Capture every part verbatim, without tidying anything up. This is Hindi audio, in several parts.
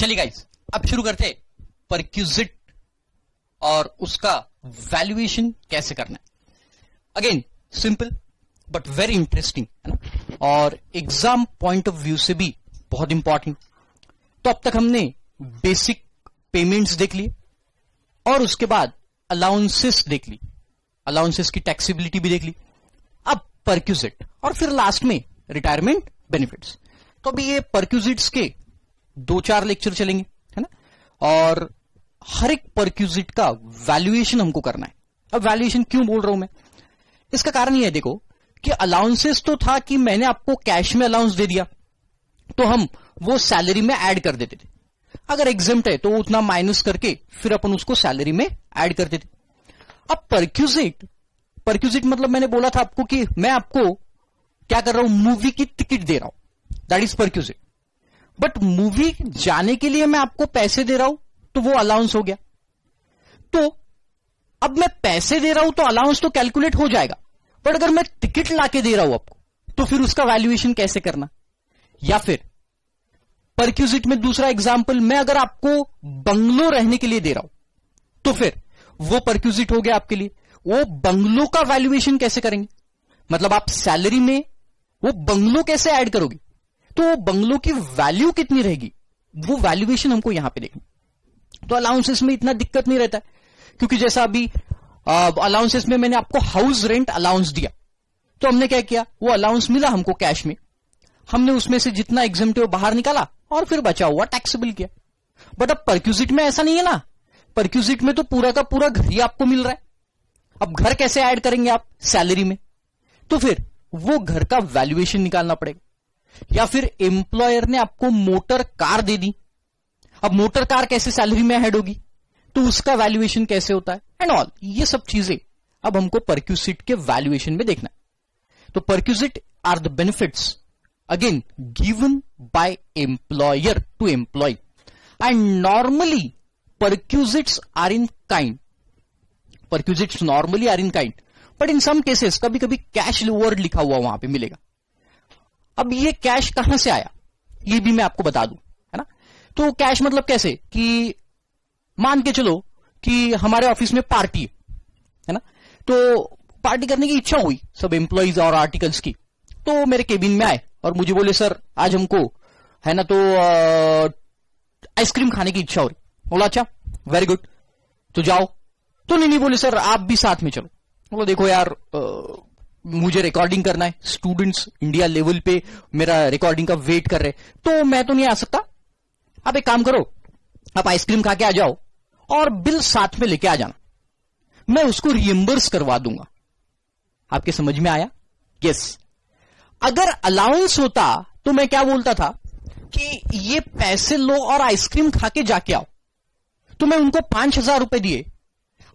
चलिए गाइस, अब शुरू करते हैं परक्विजिट और उसका वैल्यूएशन कैसे करना है। Again simple but very interesting है ना, और एग्जाम पॉइंट ऑफ व्यू से भी बहुत इंपॉर्टेंट। तो अब तक हमने बेसिक पेमेंट्स देख लिए और उसके बाद अलाउंसेस देख ली, अलाउंसेस की टैक्सेबिलिटी भी देख ली, अब परक्विजिट और फिर लास्ट में रिटायरमेंट बेनिफिट्स। तो अभी ये परक्विजिट्स के दो चार लेक्चर चलेंगे है ना, और हर एक परक्विजिट का वैल्यूएशन हमको करना है। अब वैल्यूएशन क्यों बोल रहा हूं मैं, इसका कारण यह है देखो कि अलाउंसेस तो था कि मैंने आपको कैश में अलाउंस दे दिया तो हम वो सैलरी में ऐड कर देते थे, अगर एग्जेम्प्ट है तो उतना माइनस करके फिर अपन उसको सैलरी में ऐड कर देते। अब परक्विजिट, परक्विजिट मतलब मैंने बोला था आपको कि मैं आपको क्या कर रहा हूं, मूवी की टिकट दे रहा हूं, that is perquisite, but movie जाने के लिए मैं आपको पैसे दे रहा हूं तो वो अलाउंस हो गया। तो अब मैं पैसे दे रहा हूं तो अलाउंस तो कैलकुलेट हो जाएगा, बट अगर मैं टिकट लाके दे रहा हूं आपको तो फिर उसका वैल्यूएशन कैसे करना। या फिर परक्विजिट में दूसरा एग्जाम्पल, मैं अगर आपको बंगलो रहने के लिए दे रहा हूं तो फिर वो परक्विजिट हो गया आपके लिए, वो बंगलो का वैल्यूएशन कैसे करेंगे, मतलब आप सैलरी में वो बंगलो कैसे ऐड करोगे, तो वो बंगलो की वैल्यू कितनी रहेगी, वो वैल्यूएशन हमको यहां पे देखना। तो अलाउंसेस में इतना दिक्कत नहीं रहता है, क्योंकि जैसा अभी अलाउंसेस में मैंने आपको हाउस रेंट अलाउंस दिया तो हमने क्या किया, वो अलाउंस मिला हमको कैश में, हमने उसमें से जितना एग्जेम्प्टिव बाहर निकाला और फिर बचा हुआ टैक्सेबल किया। बट अब परक्विजिट में ऐसा नहीं है ना, परक्विजिट में तो पूरा का पूरा घर ही आपको मिल रहा है, अब घर कैसे ऐड करेंगे आप सैलरी में, तो फिर वो घर का वैल्यूएशन निकालना पड़ेगा। या फिर एम्प्लॉयर ने आपको मोटर कार दे दी, अब मोटर कार कैसे सैलरी में ऐड होगी, तो उसका वैल्यूएशन कैसे होता है एंड ऑल, ये सब चीजें अब हमको परक्विजिट के वैल्यूएशन में देखना है। तो perquisite are the benefits again given by employer to employee, and normally perquisites are in kind, perquisites normally are in kind, but in some cases कभी कभी कैश reward लिखा हुआ वहां पे मिलेगा। अब ये कैश कहां से आया ये भी मैं आपको बता दूं है ना। तो कैश मतलब कैसे, कि मान के चलो कि हमारे ऑफिस में पार्टी है है ना, तो पार्टी करने की इच्छा हुई सब एम्प्लॉयज और आर्टिकल्स की, तो मेरे केबिन में आए और मुझे बोले सर आज हमको है ना तो आइसक्रीम खाने की इच्छा हो रही। बोला अच्छा वेरी गुड तो जाओ, तो नहीं नहीं बोले सर आप भी साथ में चलो। बोला देखो यार आ, मुझे रिकॉर्डिंग करना है, स्टूडेंट्स इंडिया लेवल पे मेरा रिकॉर्डिंग का वेट कर रहे, तो मैं तो नहीं आ सकता, आप एक काम करो आप आइसक्रीम खा के आ जाओ और बिल साथ में लेके आ जाना, मैं उसको रिएम्बर्स करवा दूंगा। आपके समझ में आया? यस। अगर अलाउंस होता तो मैं क्या बोलता था कि ये पैसे लो और आइसक्रीम खा के जाके आओ, तो मैं उनको पांच हजार रुपए दिए,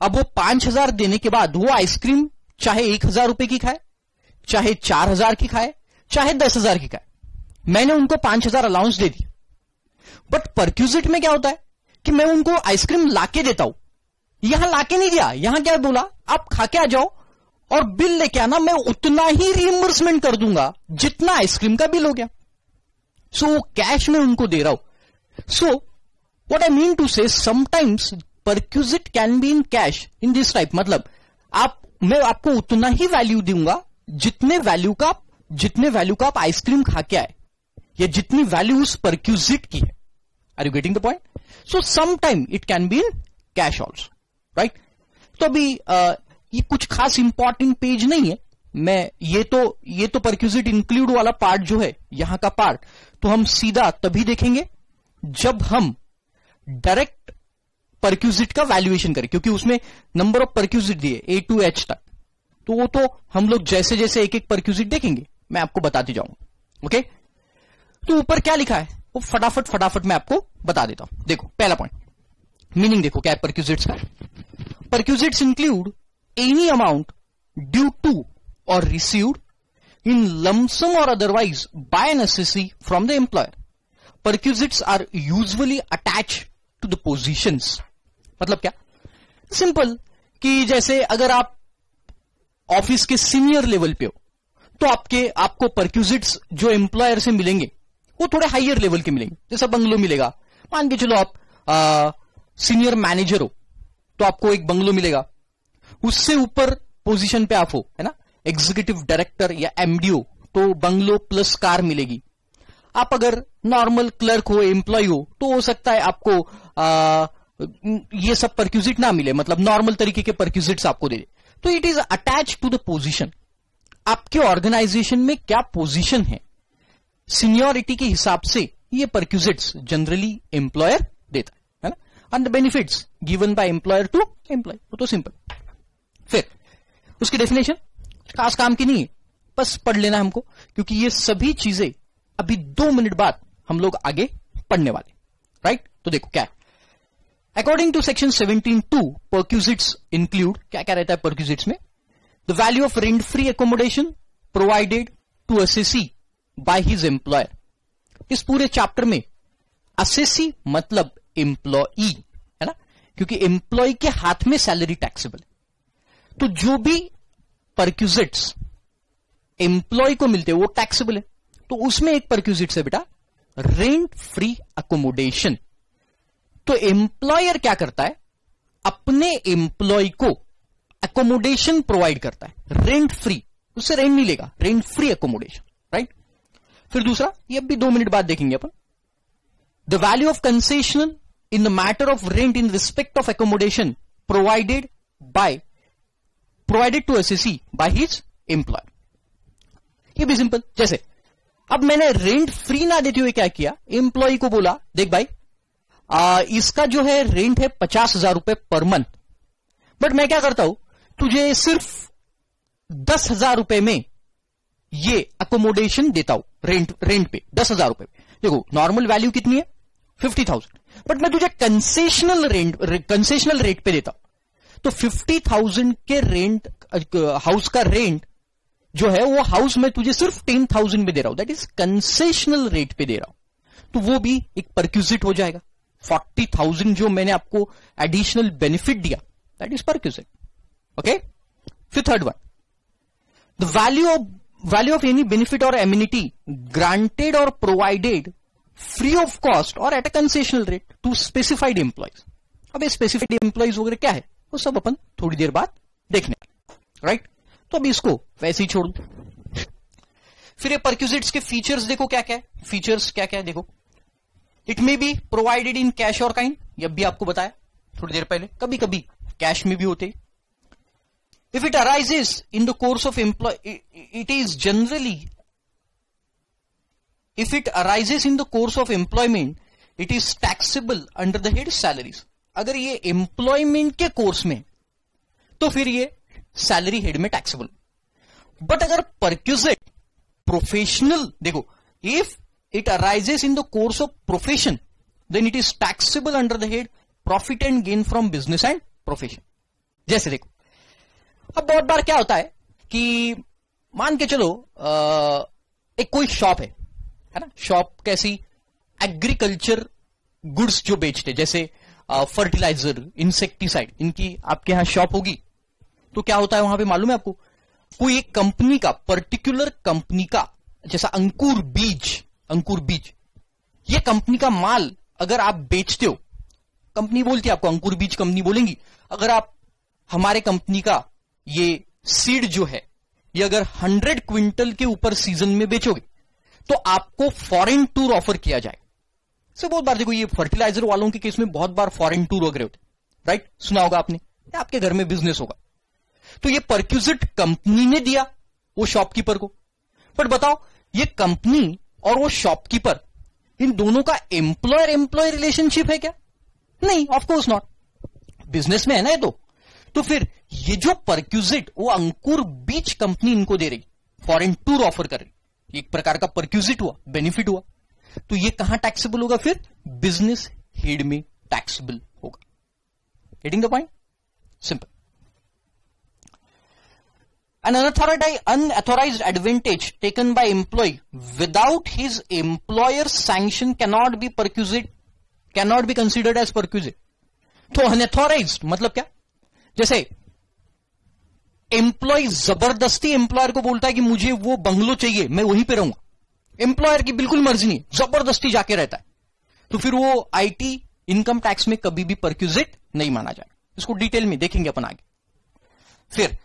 अब वो पांच हजार देने के बाद वो आइसक्रीम चाहे एक हजार रुपए की खाए, चाहे चार हजार की खाए, चाहे दस हजार की खाए, मैंने उनको पांच हजार अलाउंस दे दी। बट परक्विजिट में क्या होता है कि मैं उनको आइसक्रीम लाके देता हूं, यहां लाके नहीं दिया, यहां क्या बोला आप खा के आ जाओ और बिल लेके आना, मैं उतना ही रिइंबर्समेंट कर दूंगा जितना आइसक्रीम का बिल हो गया। सो so, कैश में उनको दे रहा हूं। So what I mean to say sometimes perquisite can be in cash in this type, मतलब आप मैं आपको उतना ही वैल्यू दूंगा जितने वैल्यू का जितने वैल्यू का आप आइसक्रीम खा के आए, या जितनी वैल्यू उस परक्विजिट की है। Are you getting the point? So sometime it can be in cash also, right. तो अभी uh, ये कुछ खास इंपॉर्टेंट पेज नहीं है, मैं ये तो ये तो परक्विजिट इंक्लूड वाला पार्ट जो है यहां का पार्ट तो हम सीधा तभी देखेंगे जब हम डायरेक्ट परक्विजिट का वैल्यूएशन करें, क्योंकि उसमें नंबर ऑफ परक्विजिट दिए ए टू एच तक, तो वो तो हम लोग जैसे जैसे एक एक परक्विजिट देखेंगे मैं आपको बताते जाऊंगा। ओके, तो ऊपर क्या लिखा है वो फटाफट फटाफट मैं आपको बता देता हूं। देखो पहला पॉइंट, मीनिंग देखो क्या है परक्विजिट्स का। Perquisites include any amount due to or received in lump sum or otherwise by an assessee from the employer. Perquisites are usually attached to the positions. मतलब क्या सिंपल कि जैसे अगर आप ऑफिस के सीनियर लेवल पे हो तो आपके आपको परक्विजिट्स जो एम्प्लॉयर से मिलेंगे वो थोड़े हायर लेवल के मिलेंगे, जैसा बंगलो मिलेगा, मान के चलो आप सीनियर मैनेजर हो तो आपको एक बंगलो मिलेगा, उससे ऊपर पोजीशन पे आप हो, है ना, एग्जीक्यूटिव डायरेक्टर या एमडीओ, तो बंगलो प्लस कार मिलेगी। आप अगर नॉर्मल क्लर्क हो, एम्प्लॉय हो, तो हो सकता है आपको आ, ये सब परक्यूजिट ना मिले, मतलब नॉर्मल तरीके के परक्यूजिट्स आपको दे दे। तो it is attach to the position. आपके ऑर्गेनाइजेशन में क्या पोजीशन है, सीनियोरिटी के हिसाब से ये परक्यूजिट्स जनरली एम्प्लॉयर देता है, है ना। And the benefits given by employer to employ, वो तो सिंपल। फिर उसकी डेफिनेशन खास काम की नहीं है, बस पढ़ लेना हमको, क्योंकि ये सभी चीजें अभी दो मिनट बाद हम लोग आगे पढ़ने वाले, राइट right? तो देखो क्या है। According to section seventeen two, perquisites include, क्या क्या रहता है परक्यूजिट्स में, the value of rent free accommodation provided to assessee by his employer. इस पूरे चैप्टर में असेसी मतलब एम्प्लॉई, है ना, क्योंकि एम्प्लॉय के हाथ में सैलरी टैक्सेबल है। तो जो भी परक्यूजिट्स एम्प्लॉय को मिलते हैं वो टैक्सेबल है। तो उसमें एक परक्यूजिट्स है बेटा, रेंट फ्री अकोमोडेशन। तो एम्प्लॉयर क्या करता है, अपने एम्प्लॉय को अकोमोडेशन प्रोवाइड करता है रेंट फ्री, उससे रेंट नहीं लेगा, रेंट फ्री अकोमोडेशन, राइट। फिर दूसरा, ये भी दो मिनट बाद देखेंगे अपन, the value of concessional in the matter of rent in respect of accommodation provided by provided to assessee by his employer. ये भी सिंपल। जैसे अब मैंने रेंट फ्री ना देते हुए क्या किया, एम्प्लॉय को बोला देख भाई आ, इसका जो है रेंट है पचास हजार रुपए पर मंथ, बट मैं क्या करता हूं तुझे सिर्फ दस हजार रुपए में ये अकोमोडेशन देता हूं, रेंट रेंट पे दस हजार रुपए। देखो नॉर्मल वैल्यू कितनी है, फिफ्टी थाउजेंड, बट मैं तुझे कंसेशनल रेंट रे, कंसेशनल रेट पे देता हूं। तो फिफ्टी थाउजेंड के रेंट, हाउस का रेंट जो है वो हाउस में तुझे सिर्फ टेन थाउजेंड में दे रहा हूं, दैट इज कंसेशनल रेट पे दे रहा हूं। तो वो भी एक परक्यूजिट हो जाएगा। फोर्टी थाउजेंड जो मैंने आपको एडिशनल बेनिफिट दिया, दैट इज परक्यूजिट, ओके। फिर third one, the value of value of any benefit और एम्यूनिटी ग्रांटेड और प्रोवाइडेड फ्री ऑफ कॉस्ट और at a concessional rate to specified employees. अब ये स्पेसिफाइड एम्प्लॉयज वगैरह क्या है वो सब अपन थोड़ी देर बाद देखने, राइट right? तो अब इसको वैसे ही छोड़ दो। फिर ये परक्यूजिट्स के फीचर्स देखो, क्या क्या है फीचर्स, क्या क्या है देखो। It may be provided in cash और काइंड, ये भी आपको बताया थोड़ी देर पहले, कभी कभी कैश में भी होते। If it arises in the course of employ, it is generally if it arises in the course of employment it is taxable under the head salaries. अगर ये एम्प्लॉयमेंट के कोर्स में तो फिर ये सैलरी हेड में टैक्सेबल, बट अगर परक्यूजिट प्रोफेशनल, देखो if it arises in the course of profession then it is taxable under the head profit and gain from business and profession। जैसे देखो अब बहुत बार क्या होता है कि मान के चलो आ, एक कोई शॉप है, है ना, शॉप कैसी, एग्रीकल्चर गुड्स जो बेचते, जैसे फर्टिलाइजर, इंसेक्टिसाइड, इनकी आपके यहां शॉप होगी। तो क्या होता है वहां पे मालूम है आपको, कोई एक कंपनी का, पर्टिकुलर कंपनी का, जैसा अंकुर बीज, अंकुर बीज ये कंपनी का माल अगर आप बेचते हो, कंपनी बोलती है आपको, अंकुर बीज कंपनी बोलेंगी अगर आप हमारे कंपनी का ये सीड जो है ये अगर हंड्रेड क्विंटल के ऊपर सीजन में बेचोगे तो आपको फॉरेन टूर ऑफर किया जाए। सो बहुत बार देखो ये फर्टिलाइजर वालों के केस में बहुत बार फॉरेन टूर वगैरह होते, राइट, सुना होगा आपने, आपके घर में बिजनेस होगा। तो ये परक्यूजिट कंपनी ने दिया वो शॉपकीपर को, बट बताओ ये कंपनी और वो शॉपकीपर इन दोनों का एम्प्लॉयर एम्प्लॉय रिलेशनशिप है क्या? नहीं, ऑफकोर्स नॉट, बिजनेस में है ना ये। तो तो फिर ये जो परक्यूजिट वो अंकुर बीज कंपनी इनको दे रही, फॉरेन टूर ऑफर कर रही, एक प्रकार का परक्यूजिट हुआ, बेनिफिट हुआ। तो ये कहां टैक्सेबल होगा फिर, बिजनेस हेड में टैक्सेबल होगा। Getting the point, simple. An unauthorized advantage taken by employee without his employer's sanction cannot be perquisite, cannot be considered as perquisite। तो unauthorized मतलब क्या, जैसे एम्प्लॉय जबरदस्ती एम्प्लॉयर को बोलता है कि मुझे वो बंगलो चाहिए, मैं वहीं पे रहूंगा, एम्प्लॉयर की बिल्कुल मर्जी नहीं, जबरदस्ती जाके रहता है, तो फिर वो आईटी इनकम टैक्स में कभी भी परक्यूजिट नहीं माना जाए। इसको डिटेल में देखेंगे अपन आगे। फिर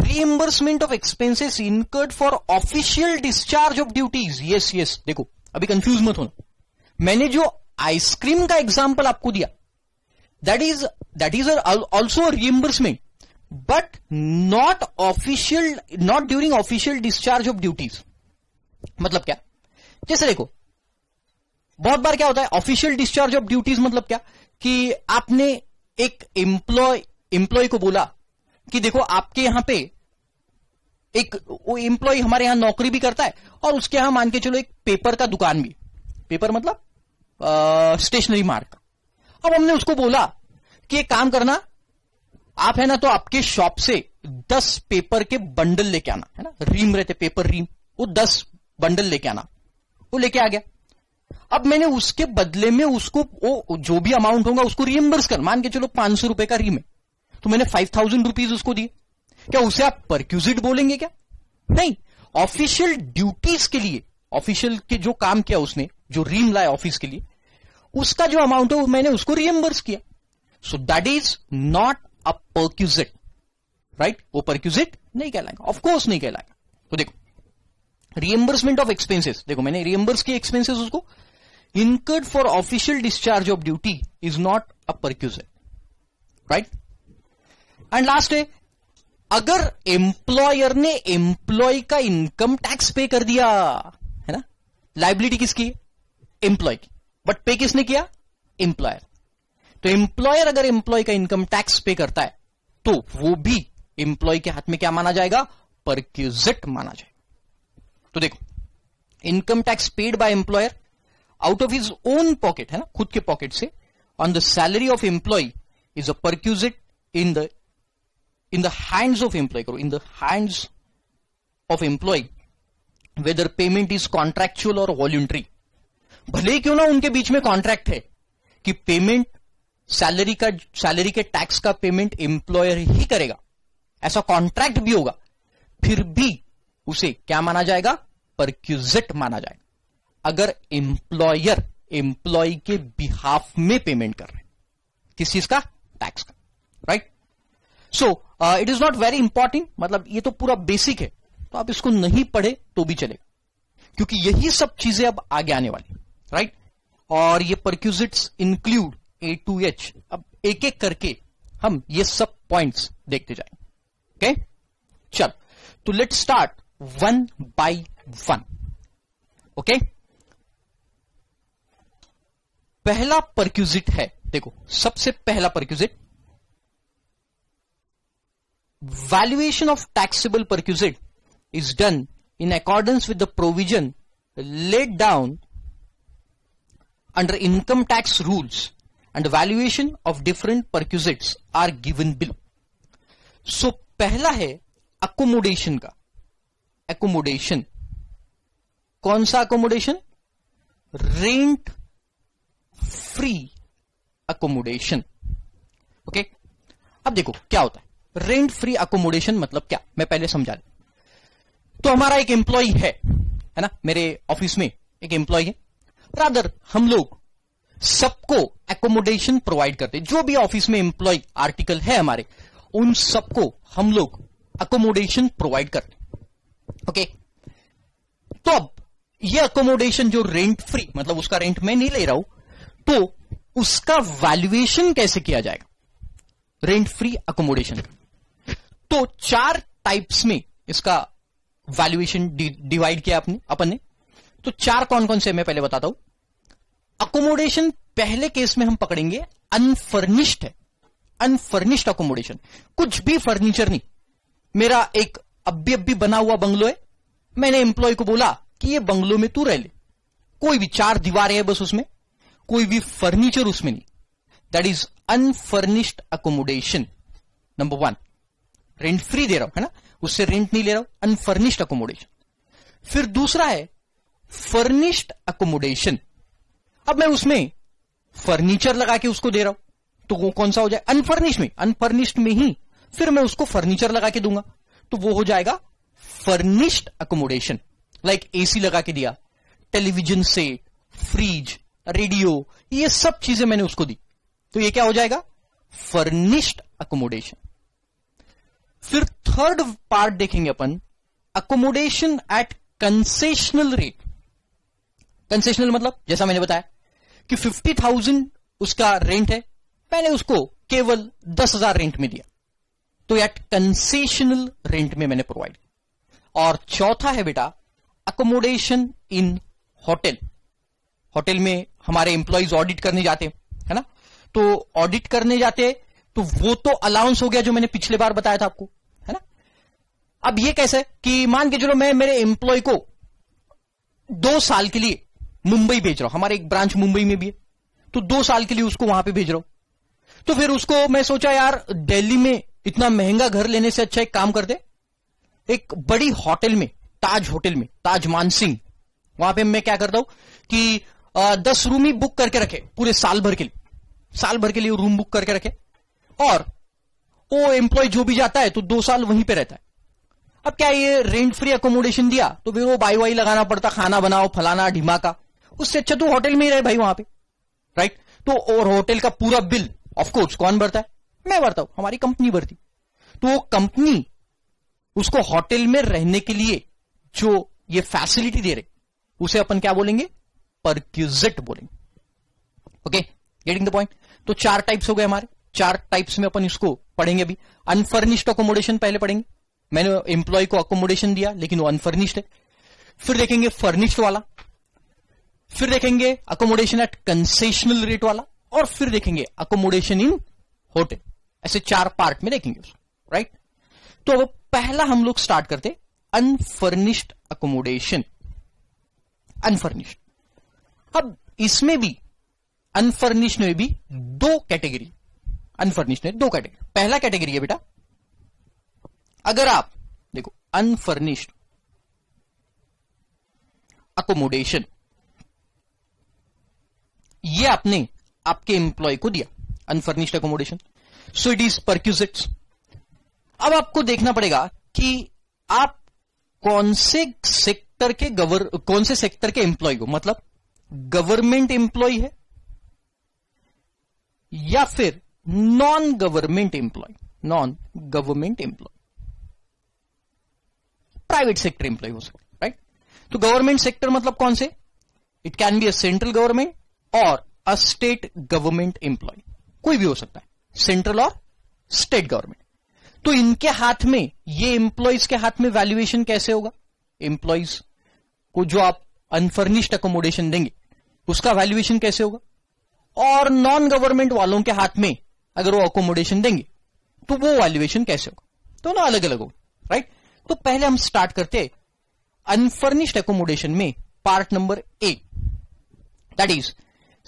reimbursement of expenses incurred for official discharge of duties. Yes yes देखो अभी कंफ्यूज मत होना, मैंने जो आइसक्रीम का एग्जाम्पल आपको दिया that is that is also reimbursement but not official, not during official discharge of duties. मतलब क्या, जैसे देखो बहुत बार क्या होता है ऑफिशियल डिस्चार्ज ऑफ ड्यूटीज मतलब क्या कि आपने एक एम्प्लॉय एम्प्लॉय को बोला कि देखो आपके यहां पे एक एम्प्लॉय हमारे यहां नौकरी भी करता है और उसके यहां मान के चलो एक पेपर का दुकान भी, पेपर मतलब स्टेशनरी मार्क। अब हमने उसको बोला कि एक काम करना आप है ना तो आपके शॉप से दस पेपर के बंडल लेके आना, है ना रीम रहते पेपर रीम, वो दस बंडल लेके आना। वो लेके आ गया, अब मैंने उसके बदले में उसको वो जो भी अमाउंट होगा उसको रिइंबर्स कर, मान के चलो पांच सौ रुपए का रीम है तो मैंने फाइव थाउजेंड रुपीज उसको दिए, क्या उसे आप परक्यूजिट बोलेंगे क्या? नहीं, ऑफिशियल ड्यूटीज के लिए ऑफिशियल के जो काम किया उसने जो रीम लाया ऑफिस के लिए उसका जो अमाउंट है वो मैंने उसको रिइंबर्स किया, so that is not a perquisite right, वो परक्यूजिट नहीं कहलाएगा, ऑफकोर्स नहीं कहलाएगा। तो देखो रिइंबर्समेंट ऑफ एक्सपेंसेस, देखो मैंने रिइंबर्स किए एक्सपेंसेस उसको, incurred for official discharge of duty is not a perquisite right. And last है अगर एम्प्लॉयर ने एम्प्लॉय का इनकम टैक्स पे कर दिया है ना, लाइबिलिटी किसकी? एम्प्लॉय की, बट पे किसने किया? एम्प्लॉयर। तो एम्प्लॉयर अगर एम्प्लॉय का इनकम टैक्स पे करता है तो वो भी एम्प्लॉय के हाथ में क्या माना जाएगा? परक्यूजिट माना जाएगा। तो देखो income tax paid by employer out of his own pocket, है ना खुद के पॉकेट से, on the salary of employ is a perquisite in the in the hands of employ, करो in the hands of employ whether payment is contractual और वॉलंटरी। भले क्यों ना उनके बीच में कॉन्ट्रैक्ट है कि पेमेंट सैलरी का सैलरी के टैक्स का पेमेंट एम्प्लॉयर ही करेगा, ऐसा कॉन्ट्रैक्ट भी होगा, फिर भी उसे क्या माना जाएगा? परक्यूजिट माना जाएगा अगर एम्प्लॉयर एम्प्लॉय के बिहाफ में पेमेंट कर रहे हैं किस चीज का? टैक्स का right. So it is not very important, मतलब ये तो पूरा बेसिक है तो आप इसको नहीं पढ़े तो भी चलेगा क्योंकि यही सब चीजें अब आगे आने वाली राइट right? और ये perquisites include A to H, अब एक एक करके हम ये सब पॉइंट्स देखते जाएंगे ओके okay? चल तो let's start one by one okay. पहला परक्यूजिट है, देखो सबसे पहला perquisite valuation of taxable perquisite is done in accordance with the provision laid down under income tax rules and valuation of different perquisites are given below. So पहला है अकोमोडेशन का, एकोमोडेशन, कौन सा accommodation? Rent free accommodation okay. अब देखो क्या होता है रेंट फ्री अकोमोडेशन मतलब क्या, मैं पहले समझा दूं। तो हमारा एक एम्प्लॉय है है ना, मेरे ऑफिस में एक एम्प्लॉय है, रादर हम लोग सबको एकोमोडेशन प्रोवाइड करते, जो भी ऑफिस में एम्प्लॉय आर्टिकल है हमारे उन सबको हम लोग अकोमोडेशन प्रोवाइड करते ओके okay. तो अब ये अकोमोडेशन जो रेंट फ्री मतलब उसका रेंट मैं नहीं ले रहा हूं, तो उसका वैल्यूएशन कैसे किया जाएगा रेंट फ्री अकोमोडेशन का? तो चार टाइप्स में इसका वैल्यूएशन डिवाइड किया आपने अपन ने। तो चार कौन कौन से मैं पहले बताता हूं। अकोमोडेशन पहले केस में हम पकड़ेंगे अनफर्निश्ड है, अनफर्निश्ड अकोमोडेशन, कुछ भी फर्नीचर नहीं। मेरा एक अभी अभी बना हुआ बंगलो है, मैंने एम्प्लॉय को बोला कि ये बंगलो में तू रह ले, कोई भी चार दीवारें हैं बस उसमें, कोई भी फर्नीचर उसमें नहीं, that is unfurnished accommodation number one. Rent free दे रहा हूं है ना, उससे रेंट नहीं ले रहा हूं, अनफर्निश्ड अकोमोडेशन। फिर दूसरा है फर्निश्ड अकोमोडेशन, अब मैं उसमें फर्नीचर लगा के उसको दे रहा हूं तो वो कौन सा हो जाए? अनफर्निश्ड में, अनफर्निश्ड में ही फिर मैं उसको फर्नीचर लगा के दूंगा तो वो हो जाएगा फर्निश्ड अकोमोडेशन। लाइक एसी लगा के दिया, टेलीविजन सेट, फ्रिज, रेडियो, ये सब चीजें मैंने उसको दी, तो ये क्या हो जाएगा, फर्निश्ड अकोमोडेशन। फिर थर्ड पार्ट देखेंगे अपन, accommodation at concessional rate. Concessional मतलब जैसा मैंने बताया कि फिफ्टी थाउजेंड उसका रेंट है, मैंने उसको केवल दस हजार रेंट में दिया, तो एट कंसेशनल रेंट में मैंने प्रोवाइड किया। और चौथा है बेटा अकोमोडेशन इन होटल। होटल में हमारे एम्प्लॉइज ऑडिट करने जाते है ना, तो ऑडिट करने जाते तो वो तो अलाउंस हो गया जो मैंने पिछले बार बताया था आपको, है ना। अब ये कैसे कि मान के चलो मैं मेरे एम्प्लॉय को दो साल के लिए मुंबई भेज रहा हूं, हमारे एक ब्रांच मुंबई में भी है, तो दो साल के लिए उसको वहां पे भेज रहा हूं। तो फिर उसको मैं सोचा यार दिल्ली में इतना महंगा घर लेने से अच्छा एक काम कर दे, एक बड़ी होटल में, ताज होटल में, ताज मानसिंह, वहां पे मैं क्या करता हूं कि आ, दस रूम ही बुक करके रखे पूरे साल भर के लिए, साल भर के लिए रूम बुक करके रखे, और वो एम्प्लॉय जो भी जाता है तो दो साल वहीं पे रहता है। अब क्या ये रेंट फ्री अकोमोडेशन दिया तो फिर वो बाई वाई लगाना पड़ता, खाना बनाओ फलाना ढिमाका, उससे अच्छा तो होटल में ही रहे भाई वहां पे, राइट। तो और होटल का पूरा बिल ऑफकोर्स कौन भरता है, मैं भरता हूं, हमारी कंपनी भरती। तो वो कंपनी उसको होटल में रहने के लिए जो ये फैसिलिटी दे रहे उसे अपन क्या बोलेंगे, परक्यूजिट बोलेंगे। Okay, getting the point. तो चार टाइप्स हो गए हमारे, चार टाइप्स में अपन इसको पढ़ेंगे अभी। अनफर्निश्ड अकोमोडेशन पहले पढ़ेंगे, मैंने एम्प्लॉय को अकोमोडेशन दिया लेकिन वो अनफर्निश्ड है, फिर देखेंगे फर्निश्ड वाला, फिर देखेंगे अकोमोडेशन एट कंसेशनल रेट वाला, और फिर देखेंगे अकोमोडेशन इन होटल। ऐसे चार पार्ट में देखेंगे उसको, राइट। तो अब पहला हम लोग स्टार्ट करते अनफर्निश्ड अकोमोडेशन, अनफर्निश्ड। अब इसमें भी अनफर्निश्ड में भी दो कैटेगरी, अनफर्निश्ड में दो कैटेगरी। पहला कैटेगरी है बेटा, अगर आप देखो अनफर्निश्ड अकोमोडेशन, ये आपने आपके एम्प्लॉय को दिया unfurnished accommodation, so it is perquisites. अब आपको देखना पड़ेगा कि आप कौन से सेक्टर के गवर कौन से सेक्टर के एम्प्लॉय हो, मतलब गवर्नमेंट एम्प्लॉय है या फिर non government employ, non government employ, private sector employ हो सकता है, राइट। तो गवर्नमेंट सेक्टर मतलब कौन से, it can be a central government और अ स्टेट गवर्नमेंट एम्प्लॉय, कोई भी हो सकता है, सेंट्रल और स्टेट गवर्नमेंट। तो इनके हाथ में, ये एम्प्लॉयज के हाथ में वैल्यूएशन कैसे होगा, एम्प्लॉयज को जो आप अनफर्निश्ड अकोमोडेशन देंगे उसका वैल्यूएशन कैसे होगा, और नॉन गवर्नमेंट वालों के हाथ में अगर वो अकोमोडेशन देंगे तो वो वैल्यूएशन कैसे होगा, तो ना अलग अलग होगा, राइट। तो पहले हम स्टार्ट करते अनफर्निश्ड अकोमोडेशन में part number A, that is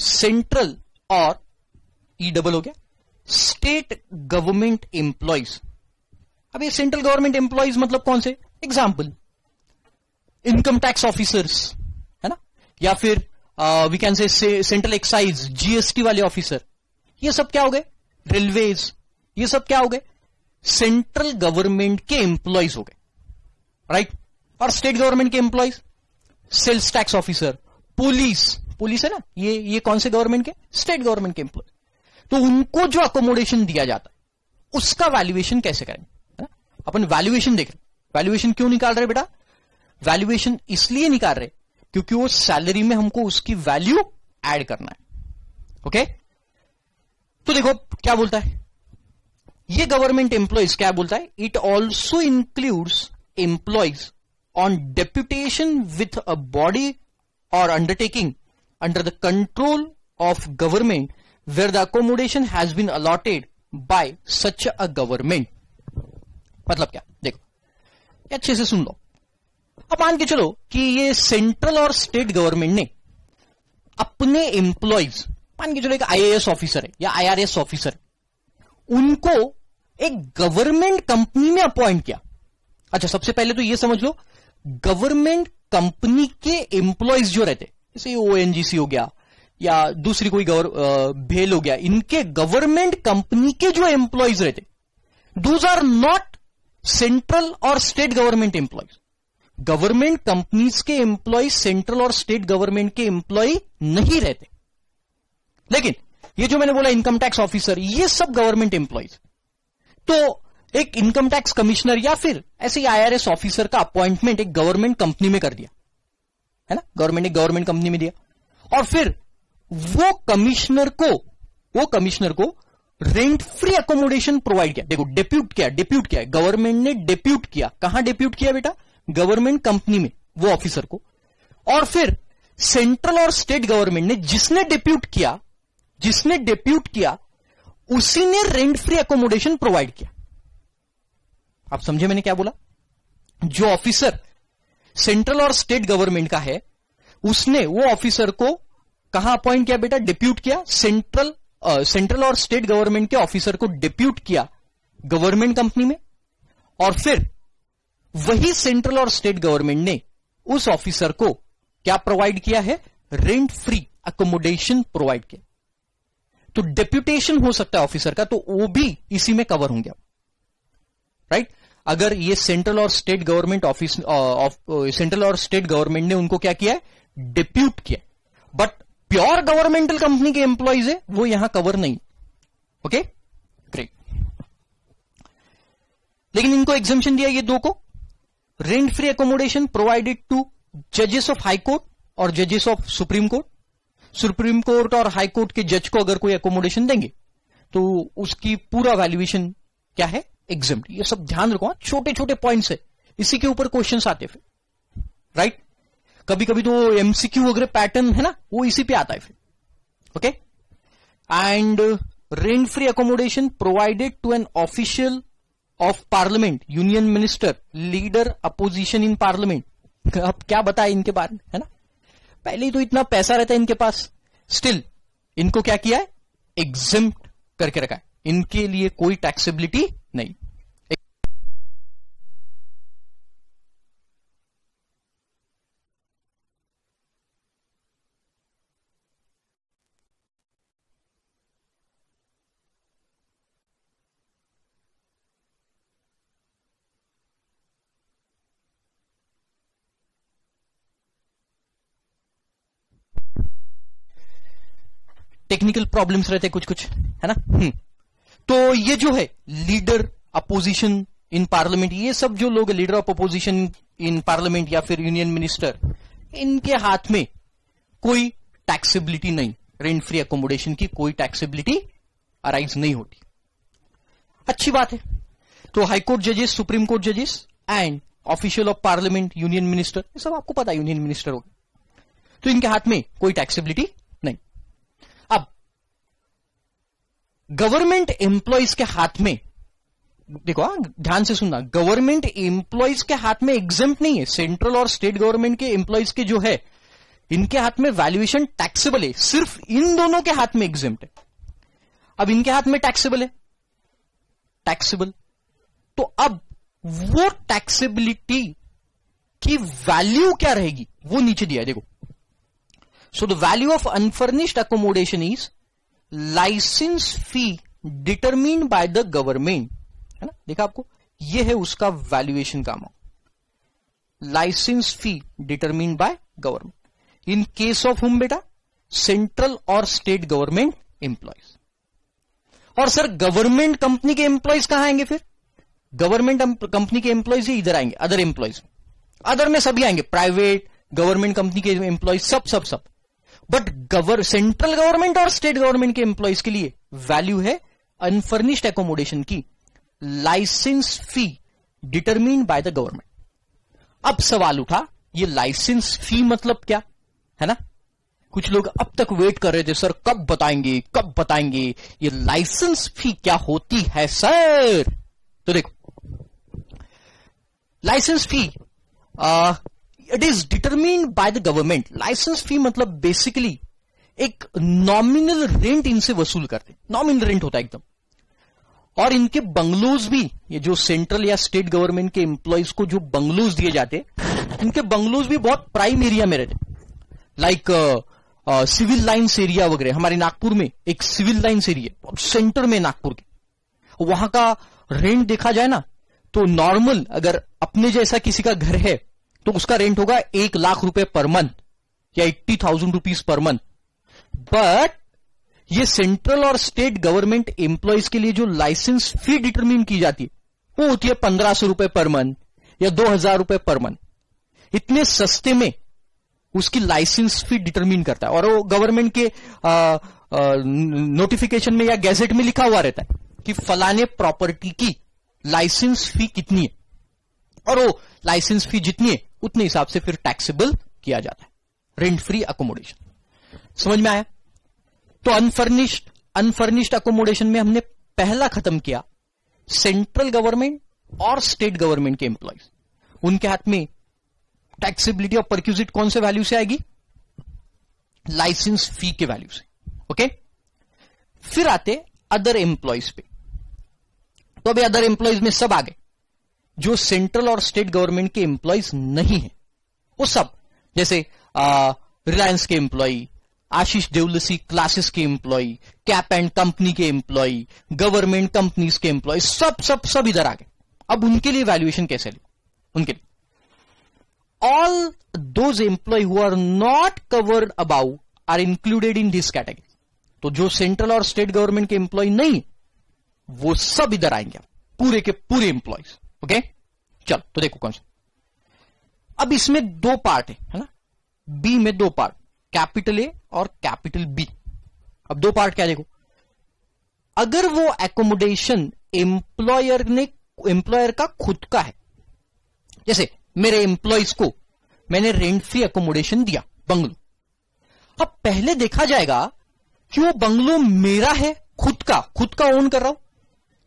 central और ई डबल हो गया स्टेट गवर्नमेंट एम्प्लॉयज। अब ये सेंट्रल गवर्नमेंट एम्प्लॉयज मतलब कौन से, एग्जाम्पल इनकम टैक्स ऑफिसर्स है ना, या फिर we can say central excise GST वाले ऑफिसर, ये सब क्या हो गए, रेलवेज, ये सब क्या हो गए, सेंट्रल गवर्नमेंट के एम्प्लॉयज हो गए, राइट। और स्टेट गवर्नमेंट के employees, sales tax officer, police, police है ना, ये ये कौन से गवर्नमेंट के, स्टेट गवर्नमेंट के एम्प्लॉय। तो उनको जो अकोमोडेशन दिया जाता है उसका वैल्यूएशन कैसे करेंगे, है ना, अपन वैल्यूएशन देख रहे। वैल्यूएशन क्यों निकाल रहे बेटा, वैल्यूएशन इसलिए निकाल रहे क्योंकि वो सैलरी में हमको उसकी वैल्यू ऐड करना है। ओके, तो देखो क्या बोलता है ये गवर्नमेंट एम्प्लॉयज, क्या बोलता है, it also includes employees on deputation with a body और undertaking under the control of government where the accommodation has been allotted by such a government। मतलब क्या, देखो अच्छे से सुन लो। अब मान के चलो कि ये सेंट्रल और स्टेट गवर्नमेंट ने अपने एम्प्लॉयज, मान के चलो एक आईएएस ऑफिसर है या आईआरएस ऑफिसर है, उनको एक गवर्नमेंट कंपनी में अपॉइंट किया। अच्छा, सबसे पहले तो ये समझ लो गवर्नमेंट कंपनी के एम्प्लॉयज जो रहते, जैसे ओएनजीसी हो गया या दूसरी कोई भेल हो गया, इनके गवर्नमेंट कंपनी के जो एम्प्लॉयज रहते, दोज आर नॉट सेंट्रल और state government employees. Government companies के एम्प्लॉय सेंट्रल और स्टेट गवर्नमेंट के एम्प्लॉय नहीं रहते, लेकिन ये जो मैंने बोला इनकम टैक्स ऑफिसर, ये सब गवर्नमेंट एम्प्लॉइज, तो एक इनकम टैक्स कमिश्नर या फिर ऐसे ही आईआरएस ऑफिसर का अपॉइंटमेंट एक गवर्नमेंट कंपनी में कर दिया, है ना, गवर्नमेंट ने गवर्नमेंट कंपनी में दिया, और फिर वो कमिश्नर को वो कमिश्नर को रेंट फ्री अकोमोडेशन प्रोवाइड किया। देखो डिप्यूट किया, डिप्यूट किया गवर्नमेंट ने, डिप्यूट किया, कहां डिप्यूट किया बेटा, गवर्नमेंट कंपनी में वो ऑफिसर को। और फिर सेंट्रल और स्टेट गवर्नमेंट ने जिसने डिप्यूट किया जिसने डिप्यूट किया उसी ने रेंट फ्री अकोमोडेशन प्रोवाइड किया। आप समझे मैंने क्या बोला, जो ऑफिसर सेंट्रल और स्टेट गवर्नमेंट का है उसने वो ऑफिसर को कहां अपॉइंट किया बेटा, डिप्यूट किया, सेंट्रल सेंट्रल और स्टेट गवर्नमेंट के ऑफिसर को डिप्यूट किया गवर्नमेंट कंपनी में, और फिर वही सेंट्रल और स्टेट गवर्नमेंट ने उस ऑफिसर को क्या प्रोवाइड किया है, रेंट फ्री अकोमोडेशन प्रोवाइड किया। तो डेप्यूटेशन हो सकता है ऑफिसर का, तो वो भी इसी में कवर होंगे, राइट। अगर ये सेंट्रल और स्टेट गवर्नमेंट ऑफिस सेंट्रल और स्टेट गवर्नमेंट ने उनको क्या किया है, डिप्यूट किया, बट प्योर गवर्नमेंटल कंपनी के एम्प्लॉइज है वो यहां कवर नहीं। ओके ग्रेट, लेकिन इनको एग्जम्पशन दिया ये दो को, rent free accommodation provided to जजेस ऑफ हाई कोर्ट और जजेस of supreme court. Supreme court और हाई कोर्ट के जज को अगर कोई अकोमोडेशन देंगे तो उसकी पूरा वैल्यूएशन क्या है, एग्जम्प्ट। ये सब ध्यान रखो, छोटे छोटे पॉइंट्स है, इसी के ऊपर क्वेश्चंस आते फिर, राइट। कभी कभी तो एमसीक्यू वगैरह पैटर्न है ना वो इसी पे आता है फिर। Okay, and rent free accommodation provided to an official of parliament, union minister, leader opposition in parliament. अब क्या बताए इनके बारे में, है ना, पहले ही तो इतना पैसा रहता है इनके पास, स्टिल इनको क्या किया है, एग्जम्प्ट करके रखा है, इनके लिए कोई टैक्सेबिलिटी नहीं। टेक्निकल प्रॉब्लम्स रहते कुछ कुछ, है ना। तो ये जो है लीडर अपोजिशन इन पार्लियामेंट, ये सब जो लोग leader of opposition in parliament या फिर यूनियन मिनिस्टर, इनके हाथ में कोई टैक्सेबिलिटी नहीं, रेंट फ्री अकोमोडेशन की कोई टैक्सेबिलिटी अराइज नहीं होती। अच्छी बात है। तो हाईकोर्ट जजेस, सुप्रीम कोर्ट जजेस and official of parliament, union minister, ये सब आपको पता है यूनियन मिनिस्टर हो गए, तो इनके हाथ में कोई टैक्सेबिलिटी। गवर्नमेंट एम्प्लॉइज के हाथ में देखो, हाँ ध्यान से सुनना, गवर्नमेंट एम्प्लॉइज के हाथ में एग्जम्प्ट नहीं है, सेंट्रल और स्टेट गवर्नमेंट के एम्प्लॉइज के जो है इनके हाथ में वैल्यूएशन टैक्सेबल है, सिर्फ इन दोनों के हाथ में एग्जम्प्ट है। अब इनके हाथ में टैक्सेबल है, टैक्सेबल, तो अब वो टैक्सेबिलिटी की वैल्यू क्या रहेगी वो नीचे दिया है। देखो, so the value of unfurnished accommodation is licence fee determined by the government, है ना, देखा आपको, ये है उसका वैल्यूएशन का amount, licence fee determined by government in case of whom बेटा, सेंट्रल और स्टेट गवर्नमेंट एम्प्लॉइज। और सर गवर्नमेंट कंपनी के एम्प्लॉइज कहां आएंगे फिर, गवर्नमेंट कंपनी के एम्प्लॉइज ही इधर आएंगे, अदर एम्प्लॉइज, अदर में सभी आएंगे, प्राइवेट, गवर्नमेंट कंपनी के एम्प्लॉइज, सब सब सब। बट गवर सेंट्रल गवर्नमेंट और स्टेट गवर्नमेंट के एम्प्लॉइज के लिए वैल्यू है अनफर्निश्ड एकोमोडेशन की, licence fee determined by the government. अब सवाल उठा, ये लाइसेंस फी मतलब क्या, है ना। कुछ लोग अब तक वेट कर रहे थे, सर कब बताएंगे कब बताएंगे ये लाइसेंस फी क्या होती है सर। तो देखो, licence fee ah, it is determined by the government. Licence fee मतलब बेसिकली एक नॉमिनल रेंट इनसे वसूल करते, नॉमिनल रेंट होता है एकदम। और इनके बंगलोज भी, ये जो सेंट्रल या स्टेट गवर्नमेंट के एम्प्लॉइज को जो बंगलोज दिए जाते, इनके बंगलोज भी बहुत प्राइम एरिया में रहते, लाइक सिविल लाइन्स एरिया वगैरह। हमारे नागपुर में एक सिविल लाइन्स एरिया सेंटर में नागपुर के, वहां का रेंट देखा जाए ना तो नॉर्मल अगर अपने जैसा किसी का घर है तो उसका रेंट होगा एक लाख रुपए पर मंथ या eighty thousand rupees per month. But ये सेंट्रल और स्टेट गवर्नमेंट एम्प्लॉयज के लिए जो लाइसेंस फी डिटरमिन की जाती है वो होती है पंद्रह सौ रुपए पर मंथ या दो हजार रुपए पर मंथ। इतने सस्ते में उसकी लाइसेंस फी डिटरमिन करता है और वो गवर्नमेंट के आ, आ, नोटिफिकेशन में या गैजेट में लिखा हुआ रहता है कि फलाने प्रॉपर्टी की लाइसेंस फी कितनी है और वो लाइसेंस फी जितनी है उतने हिसाब से फिर टैक्सेबल किया जाता है। रेंट फ्री अकोमोडेशन समझ में आया। तो अनफर्निश्ड अनफर्निश्ड अकोमोडेशन में हमने पहला खत्म किया सेंट्रल गवर्नमेंट और स्टेट गवर्नमेंट के एम्प्लॉयज, उनके हाथ में टैक्सेबिलिटी और परक्यूजिट कौन से वैल्यू से आएगी, लाइसेंस फी के वैल्यू से। ओके, फिर आते अदर एम्प्लॉयज पे। तो अभी अदर एम्प्लॉयज में सब आ गए जो सेंट्रल और स्टेट गवर्नमेंट के एम्प्लॉयज नहीं है, वो सब जैसे रिलायंस के एम्प्लॉय, आशीष देवलसी क्लासेस के एम्प्लॉय, कैप एंड कंपनी के एम्प्लॉय, गवर्नमेंट कंपनीज के एम्प्लॉय, सब सब सब इधर आ गए। अब उनके लिए वैल्यूएशन कैसे ले, उनके लिए all those employee who are not covered above are included in this category। तो जो सेंट्रल और स्टेट गवर्नमेंट के एम्प्लॉय नहीं वो सब इधर आएंगे, पूरे के पूरे एम्प्लॉयज। ओके चलो, तो देखो कौन सा। अब इसमें दो पार्ट है, है ना, बी में दो पार्ट, कैपिटल ए और कैपिटल बी। अब दो पार्ट क्या देखो, अगर वो एकोमोडेशन एम्प्लॉयर ने एम्प्लॉयर का खुद का है, जैसे मेरे एम्प्लॉयज को मैंने रेंट फ्री अकोमोडेशन दिया बंगलो, अब पहले देखा जाएगा कि वो बंगलो मेरा है, खुद का खुद का ओन कर रहा हूं,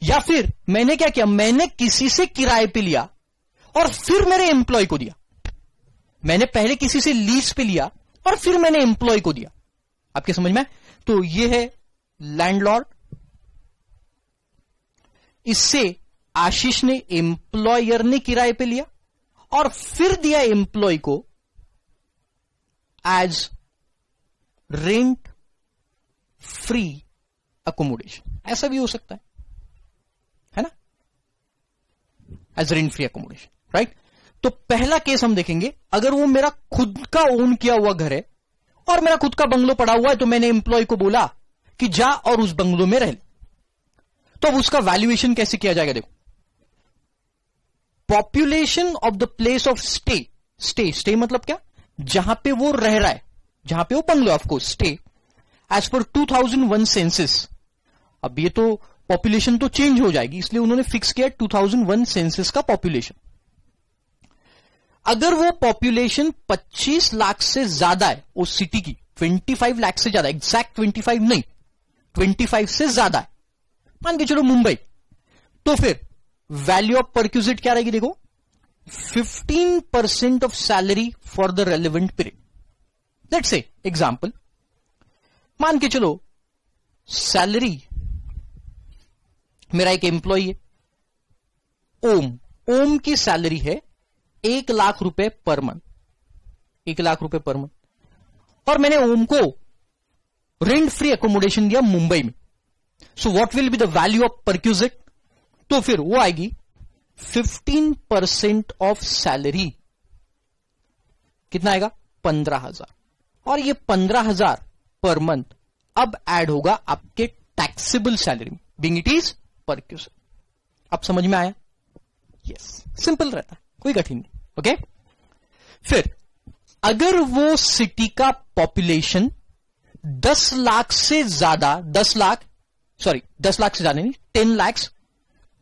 या फिर मैंने क्या किया, मैंने किसी से किराए पे लिया और फिर मेरे एम्प्लॉय को दिया। मैंने पहले किसी से लीज पे लिया और फिर मैंने एम्प्लॉय को दिया। आपके समझ में? तो ये है लैंडलॉर्ड। इससे आशीष ने एम्प्लॉयर ने किराए पे लिया और फिर दिया एम्प्लॉय को एज रेंट फ्री अकोमोडेशन। ऐसा भी हो सकता है, है ना, as rent free accommodation, right. तो पहला केस हम देखेंगे, अगर वो मेरा खुद का ओन किया हुआ घर है और मेरा खुद का बंगलो पड़ा हुआ है तो मैंने एम्प्लॉय को बोला कि जा और उस बंगलो में रह ले, तो अब उसका वैल्यूएशन कैसे किया जाएगा देखो। Population of the place of stay, stay stay मतलब क्या, जहां पे वो रह रहा है, जहां पे वो bungalow, of course stay as per two thousand one census. अब ये तो पॉपुलेशन तो चेंज हो जाएगी, इसलिए उन्होंने फिक्स किया टू थाउजेंड वन सेंसिस का पॉपुलेशन। अगर वो पॉपुलेशन पच्चीस लाख से ज्यादा है, उस सिटी की पच्चीस लाख से ज्यादा, एग्जैक्ट पच्चीस नहीं, पच्चीस से ज्यादा है, मान के चलो मुंबई, तो फिर वैल्यू ऑफ परक्यूजिट क्या रहेगी देखो, fifteen percent of salary for the relevant period. Let's say example, मान के चलो सैलरी मेरा एक एम्प्लॉय है ओम, ओम की सैलरी है एक लाख रुपए पर मंथ, एक लाख रुपए पर मंथ, और मैंने ओम को रेंट फ्री अकोमोडेशन दिया मुंबई में। So what will be the value of perquisite, तो फिर वो आएगी फिफ्टीन परसेंट ऑफ सैलरी, कितना आएगा, पंद्रह हजार, और ये पंद्रह हजार पर मंथ अब ऐड होगा आपके टैक्सेबल सैलरी में, बीइंग इट इज परक्यूजिट। अब समझ में आया? यस, सिंपल रहता है, कोई कठिन नहीं। ओके, फिर अगर वो सिटी का पॉपुलेशन दस लाख से ज्यादा, दस लाख सॉरी दस लाख से ज्यादा नहीं, टेन लैक्स,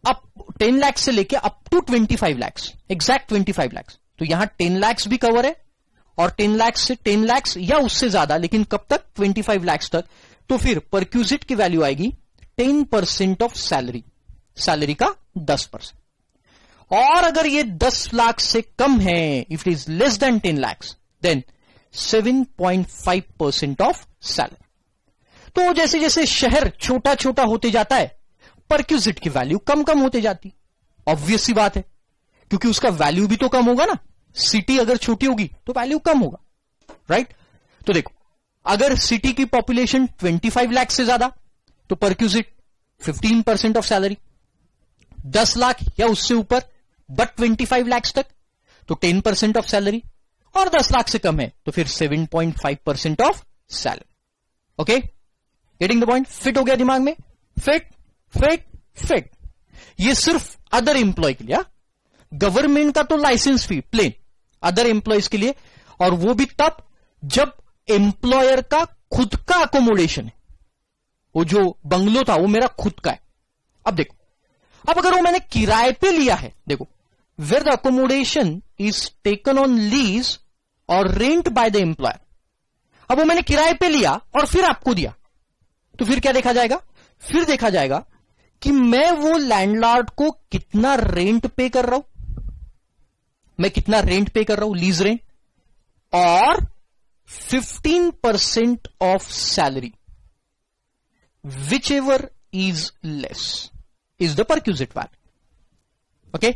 अब टेन लैक्स से लेके up to twenty five lakhs, exact twenty five lakhs, तो यहां टेन लैक्स भी कवर है और टेन लैक्स से टेन लैक्स या उससे ज्यादा, लेकिन कब तक, ट्वेंटी फाइव लैक्स तक। तो फिर परक्यूजिट की वैल्यू आएगी ten percent of salary, salary का टेन परसेंट। और अगर ये दस लाख से कम है, if it is less than ten lakhs, then seven point five percent of salary. तो जैसे जैसे शहर छोटा छोटा होते जाता है परक्यूजिट की वैल्यू कम कम होते जाती, ऑब्वियस सी बात है, क्योंकि उसका वैल्यू भी तो कम होगा ना, सिटी अगर छोटी होगी तो वैल्यू कम होगा, राइट। तो देखो, अगर सिटी की पॉपुलेशन पच्चीस लाख से ज्यादा तो perquisite fifteen percent of salary, दस लाख या उससे ऊपर बट ट्वेंटी फाइव लाख तक तो टेन परसेंट ऑफ सैलरी, और दस लाख से कम है तो फिर seven point five percent of salary. Okay, getting the point, fit हो गया दिमाग में, फिट फिट फिट। ये सिर्फ अदर एम्प्लॉय के लिए, गवर्नमेंट का तो licence fee plain other employees के लिए, और वो भी तब जब एम्प्लॉयर का खुद का अकोमोडेशन है। वो जो बंगलो था वो मेरा खुद का है। अब देखो, अब अगर वो मैंने किराए पे लिया है, देखो where the accommodation is taken on lease और रेंट बाय द एम्प्लॉयर। अब वो मैंने किराए पे लिया और फिर आपको दिया, तो फिर क्या देखा जाएगा? फिर देखा जाएगा कि मैं वो लैंडलॉर्ड को कितना रेंट पे कर रहा हूं, मैं कितना रेंट पे कर रहा हूं, लीज रेंट, और fifteen percent of salary, whichever is less is the perquisite value. Okay,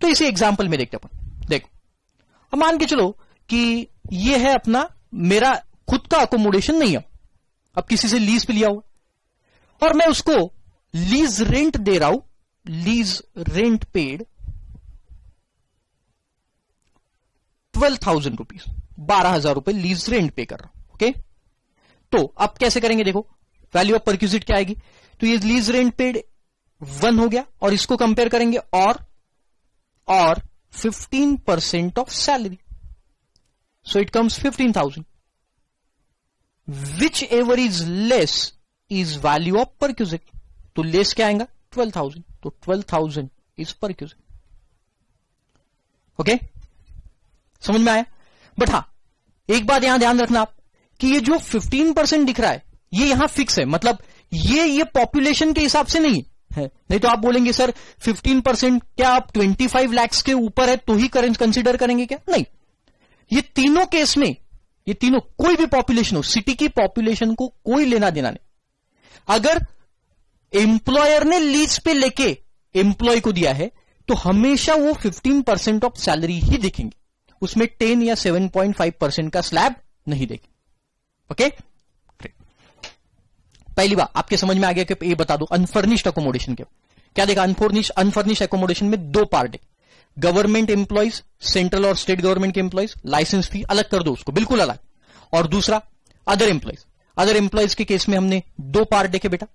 तो इसी एग्जाम्पल में देखते अपन। देखो मान के चलो कि ये है अपना, मेरा खुद का अकोमोडेशन नहीं है, अब किसी से लीज पे लिया हुआ, और मैं उसको लीज रेंट दे रहा हूं, lease rent paid twelve thousand rupees, बारह हजार रुपए लीज रेंट पे कर रहा हूं। ओके, तो अब कैसे करेंगे? देखो वैल्यू ऑफ परक्विजिट क्या आएगी, तो ये लीज रेंट पेड वन हो गया, और इसको कंपेयर करेंगे और और fifteen percent of salary, so it comes fifteen thousand, whichever is less is value of perquisite. तो लेस क्या आएगा? ट्वेल्व थाउजेंड, तो twelve thousand is perquisite. Okay, समझ में आया? बट हां, एक बात यहां ध्यान रखना आप कि ये जो फिफ्टीन परसेंट दिख रहा है ये यहां फिक्स है, मतलब ये ये पॉपुलेशन के हिसाब से नहीं है। नहीं तो आप बोलेंगे सर फिफ्टीन परसेंट क्या आप पच्चीस लाख के ऊपर है तो ही करें, कंसीडर करेंगे क्या? नहीं, ये तीनों केस में, ये तीनों कोई भी पॉपुलेशन हो, सिटी की पॉपुलेशन को कोई लेना देना नहीं। अगर एम्प्लॉयर ने लीज पे लेके एम्प्लॉय को दिया है तो हमेशा वो फिफ्टीन परसेंट ऑफ सैलरी ही देखेंगे, उसमें टेन या सेवन पॉइंट फाइव परसेंट का स्लैब नहीं देखेंगे। ओके, पहली बार आपके समझ में आ गया कि ये बता दो अनफर्निश्ड अकोमोडेशन के क्या देखा। अनफर्निश्ड अनफर्निश्ड अकोमोडेशन में दो पार्ट है, गवर्नमेंट एम्प्लॉइज, सेंट्रल और स्टेट गवर्नमेंट के एम्प्लॉइज, लाइसेंस फी अलग कर दो उसको, बिल्कुल अलग, और दूसरा अदर एम्प्लॉइज। अदर एम्प्लॉइज के केस में हमने दो पार्ट देखे बेटा,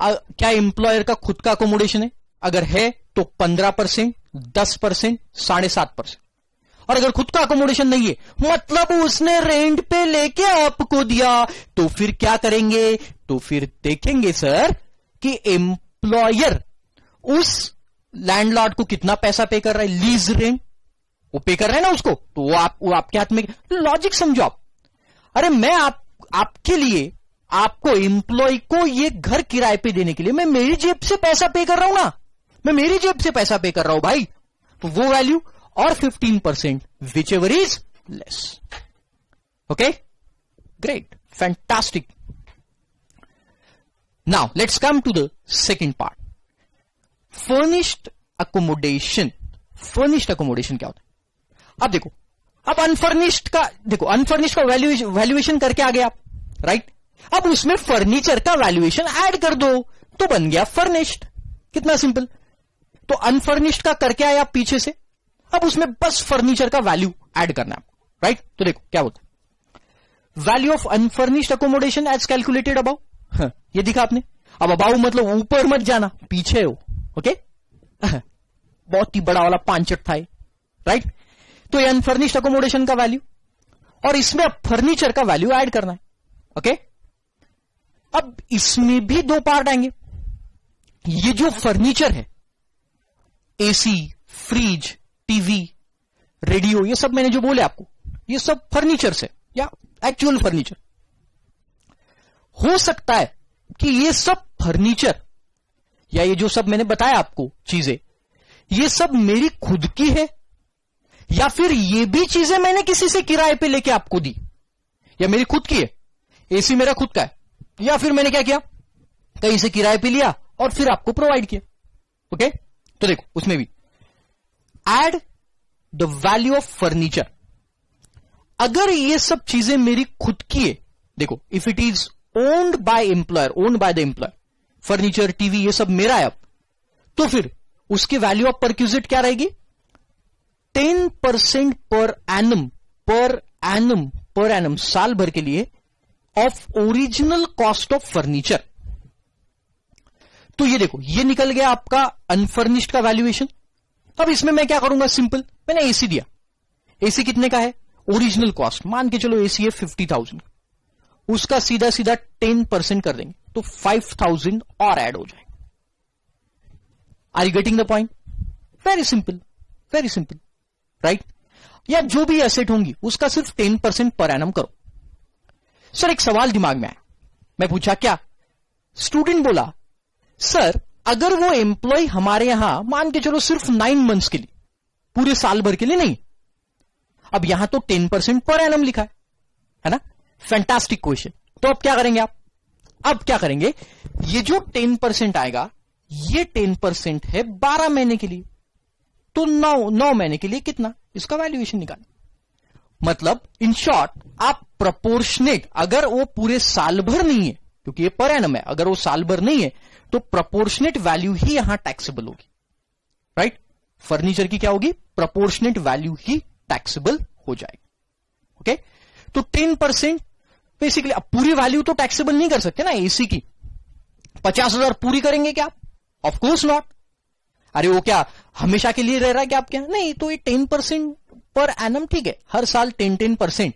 आ, क्या एम्प्लॉयर का खुद का अकोमोडेशन है? अगर है तो पंद्रह परसेंट, दस परसेंट, साढ़े सात परसेंट। और अगर खुद का अकोमोडेशन नहीं है, मतलब उसने रेंट पे लेके आपको दिया, तो फिर क्या करेंगे? तो फिर देखेंगे सर कि एम्प्लॉयर उस लैंडलॉर्ड को कितना पैसा पे कर रहा है, लीज रेंट वो पे कर रहे हैं ना उसको, तो वो, आप, वो आपके हाथ में। लॉजिक समझो आप। अरे मैं आप, आपके लिए, आपको एम्प्लॉय को ये घर किराए पे देने के लिए मैं मेरी जेब से पैसा पे कर रहा हूं ना, मैं मेरी जेब से पैसा पे कर रहा हूं भाई, तो वो वैल्यू और fifteen percent, whichever is less. Okay, great, fantastic. Now let's come to the second part, furnished accommodation. Furnished accommodation क्या होता है? अब देखो, अब अनफर्निश्ड का देखो, अनफर्निश्ड का वैल्यूएशन वैल्यूएशन करके आ गए आप, राइट? अब उसमें फर्नीचर का वैल्यूएशन ऐड कर दो तो बन गया फर्निश्ड। कितना सिंपल। तो अनफर्निश्ड का करके आए आप पीछे से, अब उसमें बस फर्नीचर का वैल्यू ऐड करना है, राइट? तो देखो क्या होता है, value of unfurnished accommodation as calculated above, ये दिखा आपने। अब अबाउ मतलब ऊपर मत जाना, पीछे हो। ओके, बहुत ही बड़ा वाला पांचट था, राइट? तो ये अनफर्निश्ड अकोमोडेशन का वैल्यू, और इसमें अब फर्नीचर का वैल्यू ऐड करना है। ओके, अब इसमें भी दो पार्ट आएंगे। ये जो फर्नीचर है, एसी, फ्रिज, टीवी, रेडियो, ये सब मैंने जो बोले आपको, ये सब फर्नीचर से या एक्चुअल फर्नीचर। हो सकता है कि ये सब फर्नीचर या ये जो सब मैंने बताया आपको चीजें, ये सब मेरी खुद की है, या फिर ये भी चीजें मैंने किसी से किराए पे लेके आपको दी, या मेरी खुद की है, एसी मेरा खुद का है, या फिर मैंने क्या किया, कहीं से किराए पे लिया और फिर आपको प्रोवाइड किया। ओके, तो देखो उसमें भी add the value of furniture. अगर ये सब चीजें मेरी खुद की है, देखो if it is owned by employer, owned by the employer, furniture, TV, ये सब मेरा है अब, तो फिर उसकी वैल्यू ऑफ परक्विजिट क्या रहेगी? Ten percent per annum per annum per annum साल भर के लिए of original cost of furniture. तो ये देखो ये निकल गया आपका अनफर्निश्ड का वैल्यूएशन। अब इसमें मैं क्या करूंगा, सिंपल, मैंने एसी दिया, एसी कितने का है, ओरिजिनल कॉस्ट, मान के चलो एसी है फिफ्टी थाउजेंड, उसका सीधा सीधा टेन परसेंट कर देंगे तो फाइव थाउजेंड और ऐड हो जाएगा। Are you getting the point? Very simple, very simple, right. या जो भी एसेट होंगी उसका सिर्फ टेन परसेंट पर एनम करो। सर एक सवाल दिमाग में आया, मैं पूछा क्या, स्टूडेंट बोला सर अगर वो एम्प्लॉय हमारे यहां मान के चलो सिर्फ नाइन मंथ्स के लिए, पूरे साल भर के लिए नहीं, अब यहां तो टेन परसेंट पर एनम लिखा है, है ना, फैंटास्टिक क्वेश्चन। तो अब क्या करेंगे आप, अब क्या करेंगे, ये जो टेन परसेंट आएगा ये टेन परसेंट है बारह महीने के लिए, तो नौ नौ महीने के लिए कितना, इसका वैल्यूएशन निकालना। मतलब इन शॉर्ट आप प्रपोर्शनेट, अगर वो पूरे साल भर नहीं है क्योंकि ये पर एनम है, अगर वो साल भर नहीं है तो प्रपोर्शनेट वैल्यू ही यहां टैक्सेबल होगी, राइट। फर्नीचर की क्या होगी, प्रपोर्शनेट वैल्यू ही टैक्सेबल हो जाएगी। Okay okay? तो टेन परसेंट बेसिकली, अब पूरी वैल्यू तो टैक्सेबल नहीं कर सकते ना, एसी की पचास हजार पूरी करेंगे क्या, ऑफकोर्स नॉट। अरे वो क्या हमेशा के लिए रह रहा है क्या आपके यहां, नहीं। तो ये टेन परसेंट पर एनम ठीक है, हर साल टेन टेन परसेंट,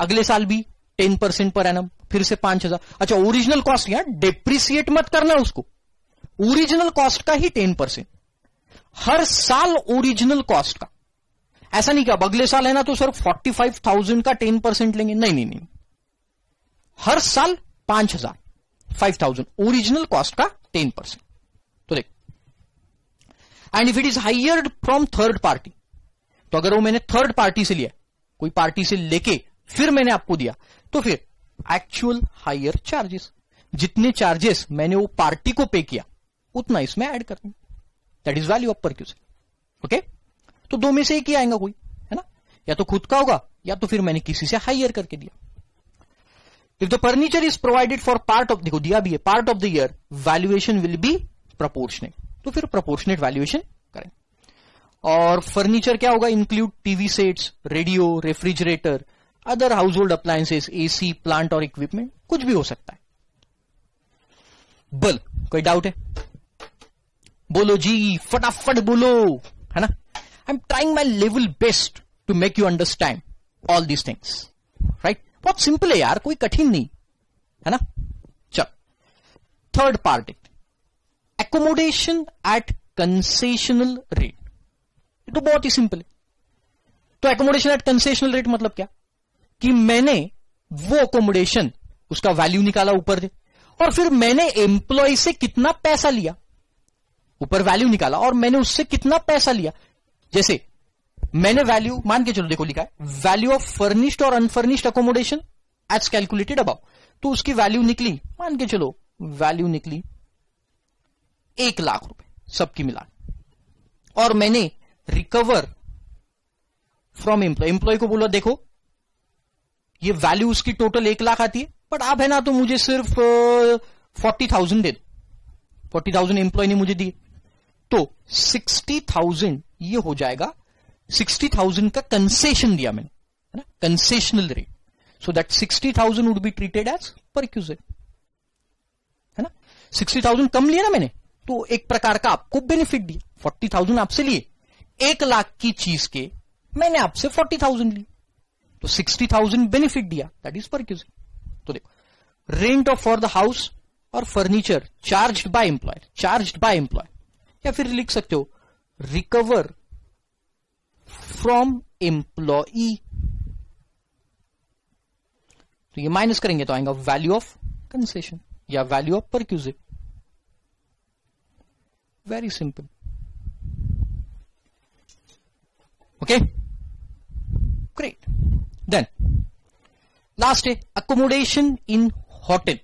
अगले साल भी टेन परसेंट पर एनम, फिर से पांच हजार। अच्छा ओरिजिनल कॉस्ट, यहां डेप्रिसिएट मत करना उसको, ओरिजिनल कॉस्ट का ही टेन परसेंट हर साल, ओरिजिनल कॉस्ट का। ऐसा नहीं कि अब अगले साल है ना तो सर फोर्टी फाइव थाउजेंड का टेन परसेंट लेंगे, नहीं नहीं नहीं, हर साल पांच हजार फाइव थाउजेंड ओरिजिनल कॉस्ट का टेन परसेंट। तो देख, and if it is hired from third party, तो अगर वो मैंने थर्ड पार्टी से लिया, कोई पार्टी से लेके फिर मैंने आपको दिया, तो फिर एक्चुअल हायर चार्जेस, जितने चार्जेस मैंने वो पार्टी को पे किया उतना इसमें ऐड करना, that is value of perquisite. Okay, तो दो में से एक ही आएगा कोई, है ना, या तो खुद का होगा या तो फिर मैंने किसी से हायर करके दिया। If the furniture is provided for part of, देखो दिया भी है, part of the year, valuation will be proportionate, तो फिर प्रोपोर्शनेट वैल्यूएशन करें। और फर्नीचर क्या होगा, include TV sets, radio, refrigerator, other household appliances, AC, plant और इक्विपमेंट, कुछ भी हो सकता है। बोल कोई डाउट है, बोलो जी, फटाफट बोलो, है ना। I am trying my level best to make you understand all these things, right. बहुत सिंपल है यार, कोई कठिन नहीं है ना। चल, third party, accommodation at concessional rate, ये तो बहुत ही सिंपल है। तो एकोमोडेशन एट कंसेशनल रेट मतलब क्या, कि मैंने वो एकोमोडेशन, उसका वैल्यू निकाला ऊपर से, और फिर मैंने एम्प्लॉय से कितना पैसा लिया, ऊपर वैल्यू निकाला और मैंने उससे कितना पैसा लिया। जैसे मैंने वैल्यू, मान के चलो देखो लिखा है, वैल्यू ऑफ फर्निश्ड और unfurnished accommodation as calculated above, तो उसकी वैल्यू निकली, मान के चलो वैल्यू निकली एक लाख रुपए सबकी मिला, और मैंने रिकवर फ्रॉम एम्प्लॉय, एम्प्लॉय को बोला देखो ये वैल्यू उसकी टोटल एक लाख आती है, बट आप है ना तो मुझे सिर्फ फोर्टी थाउजेंड दे दो, फोर्टी थाउजेंड एम्प्लॉय ने मुझे दिए, तो सिक्सटी थाउजेंड ये हो जाएगा, सिक्सटी थाउजेंड का कंसेशन दिया मैंने, है ना, concessional rate, so that sixty thousand would be treated as perquisite, है ना। सिक्सटी थाउजेंड कम लिया ना मैंने, तो एक प्रकार का आपको बेनिफिट दिया, फोर्टी थाउजेंड आपसे लिए, एक लाख की चीज के मैंने आपसे फोर्टी थाउजेंड लिए, तो सिक्सटी थाउजेंड बेनिफिट दिया, दैट इज परक्यूजल। तो देखो, rent of for the house और furniture charged by employee, charged by employee, या फिर लिख सकते हो रिकवर फ्रॉम एम्प्लॉई, तो ये माइनस करेंगे तो आएगा वैल्यू ऑफ कंसेशन या value of perquisite, very simple. Okay great, then last है अकोमोडेशन इन होटल।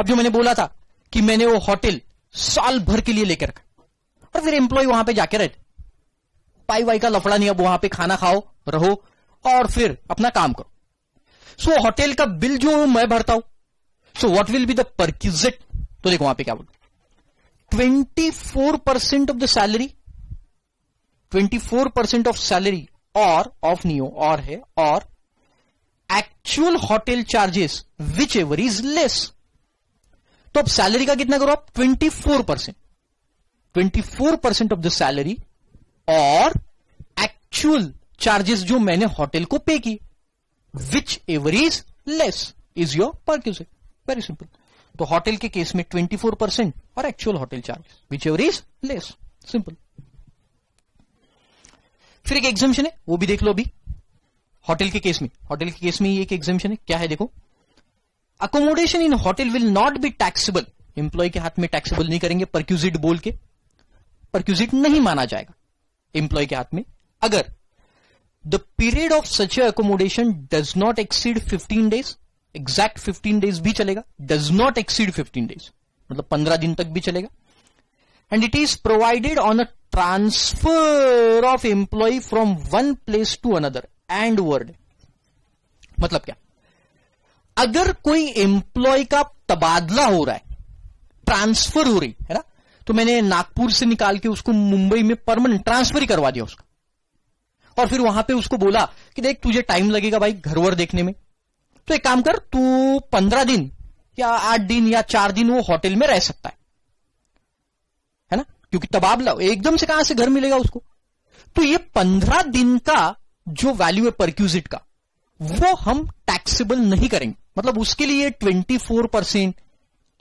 अब जो मैंने बोला था कि मैंने वो होटल साल भर के लिए लेकर रखा और फिर एम्प्लॉय वहां पे जाके रहते, पाई वाई का लफड़ा नहीं, अब वहां पे खाना खाओ, रहो और फिर अपना काम करो। सो so, होटल का बिल जो मैं भरता हूं, so what will be the perquisite, तो देखो वहां पे क्या बोलूं, twenty four percent of the salary, twenty four percent of salary और ऑफ नियो, और है, और actual hotel charges whichever is less. तो अब सैलरी का कितना करो आप twenty four percent, twenty four percent of the salary और एक्चुअल चार्जेस जो मैंने होटल को पे की whichever is less is your perquisite. Very simple. तो होटल के केस में ट्वेंटी फोर परसेंट और actual hotel charges whichever is less. Simple. फिर एक एग्जम्पशन है वो भी देख लो. अभी होटल के केस में होटल के केस में ये एक एग्जम्पशन है. क्या है देखो, accommodation in hotel will not be taxable. Employee के हाथ में टैक्सेबल नहीं करेंगे, परक्यूजिट बोल के परक्यूजिट नहीं माना जाएगा एम्प्लॉय के हाथ में, अगर the period of such accommodation does not exceed fifteen days. Exact fifteen days भी चलेगा, does not exceed fifteen days मतलब पंद्रह दिन तक भी चलेगा. And it is provided on a transfer of employee from one place to another and word. मतलब क्या, अगर कोई एम्प्लॉय का तबादला हो रहा है, ट्रांसफर हो रही है ना, तो मैंने नागपुर से निकाल के उसको मुंबई में परमानेंट ट्रांसफर ही करवा दिया उसका, और फिर वहां पे उसको बोला कि देख तुझे टाइम लगेगा भाई घर वर देखने में, तो एक काम कर तू पंद्रह दिन या आठ दिन या चार दिन वो होटल में रह सकता है, है ना, क्योंकि तबादला एकदम से कहां से घर मिलेगा उसको. तो ये पंद्रह दिन का जो वैल्यू है परक्यूजिट का वो हम टैक्सेबल नहीं करेंगे. मतलब उसके लिए ट्वेंटी फोर परसेंट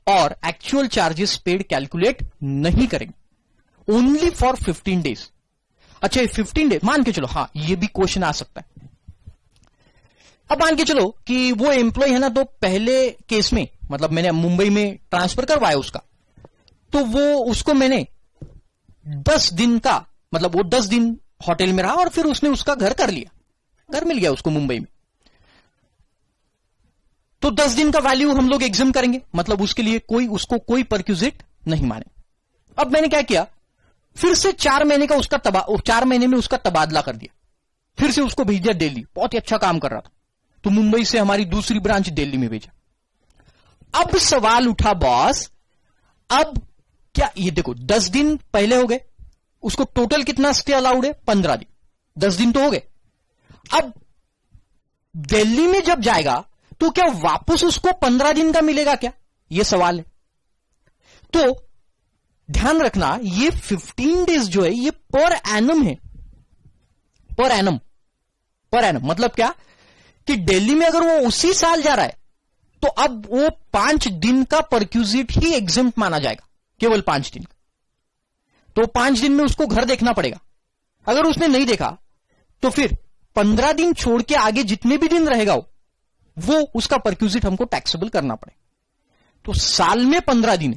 और एक्चुअल चार्जेस पेड कैलकुलेट नहीं करेंगे, ओनली फॉर फिफ्टीन डेज. अच्छा ये फिफ्टीन डेज मान के चलो, हाँ ये भी क्वेश्चन आ सकता है. अब मान के चलो कि वो एम्प्लॉय है ना, तो पहले केस में मतलब मैंने मुंबई में ट्रांसफर करवाया उसका, तो वो उसको मैंने दस दिन का मतलब वो दस दिन होटल में रहा और फिर उसने उसका घर कर लिया, घर मिल गया उसको मुंबई में, तो दस दिन का वैल्यू हम लोग एग्जाम करेंगे. मतलब उसके लिए कोई उसको कोई परक्यूजिट नहीं माने. अब मैंने क्या किया, फिर से चार महीने का उसका तबा चार महीने में उसका तबादला कर दिया, फिर से उसको भेज दिया दिल्ली. बहुत ही अच्छा काम कर रहा था, तो मुंबई से हमारी दूसरी ब्रांच दिल्ली में भेजा. अब सवाल उठा बॉस, अब क्या ये देखो दस दिन पहले हो गए, उसको टोटल कितना स्टे अलाउड है, पंद्रह दिन, दस दिन तो हो गए. अब दिल्ली में जब जाएगा तो क्या वापस उसको पंद्रह दिन का मिलेगा क्या, यह सवाल है. तो ध्यान रखना ये फिफ्टीन डेज जो है ये पर एनम है, पर एनम पर एनम मतलब क्या कि दिल्ली में अगर वो उसी साल जा रहा है तो अब वो पांच दिन का परक्यूजिट ही एग्जम्प्ट माना जाएगा, केवल पांच दिन का. तो पांच दिन में उसको घर देखना पड़ेगा, अगर उसने नहीं देखा तो फिर पंद्रह दिन छोड़ के आगे जितने भी दिन रहेगा वो वो उसका परक्यूजिट हमको टैक्सेबल करना पड़े. तो साल में पंद्रह दिन,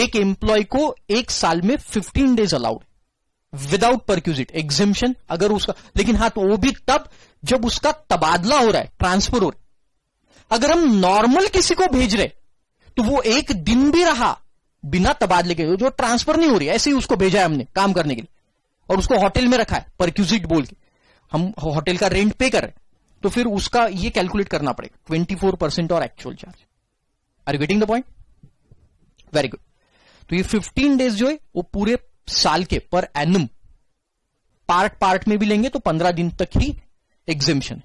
एक एम्प्लॉय को एक साल में fifteen days allowed without perquisite exemption अगर उसका. लेकिन हाँ, तो वो भी तब जब उसका तबादला हो रहा है, ट्रांसफर हो रहा है. अगर हम नॉर्मल किसी को भेज रहे तो वो एक दिन भी रहा बिना तबादले के, जो ट्रांसफर नहीं हो रही, ऐसे ही उसको भेजा है हमने काम करने के लिए और उसको होटल में रखा है परक्यूजिट बोल के, हम होटल का रेंट पे कर रहे हैं, तो फिर उसका ये कैलकुलेट करना पड़ेगा, ट्वेंटी फोर परसेंट और actual charge. Are you getting the point? Very good. तो ये फिफ्टीन डेज जो है वो पूरे साल के पर एनम पार्ट पार्ट में भी लेंगे तो पंद्रह दिन तक ही एग्जेम्पशन है,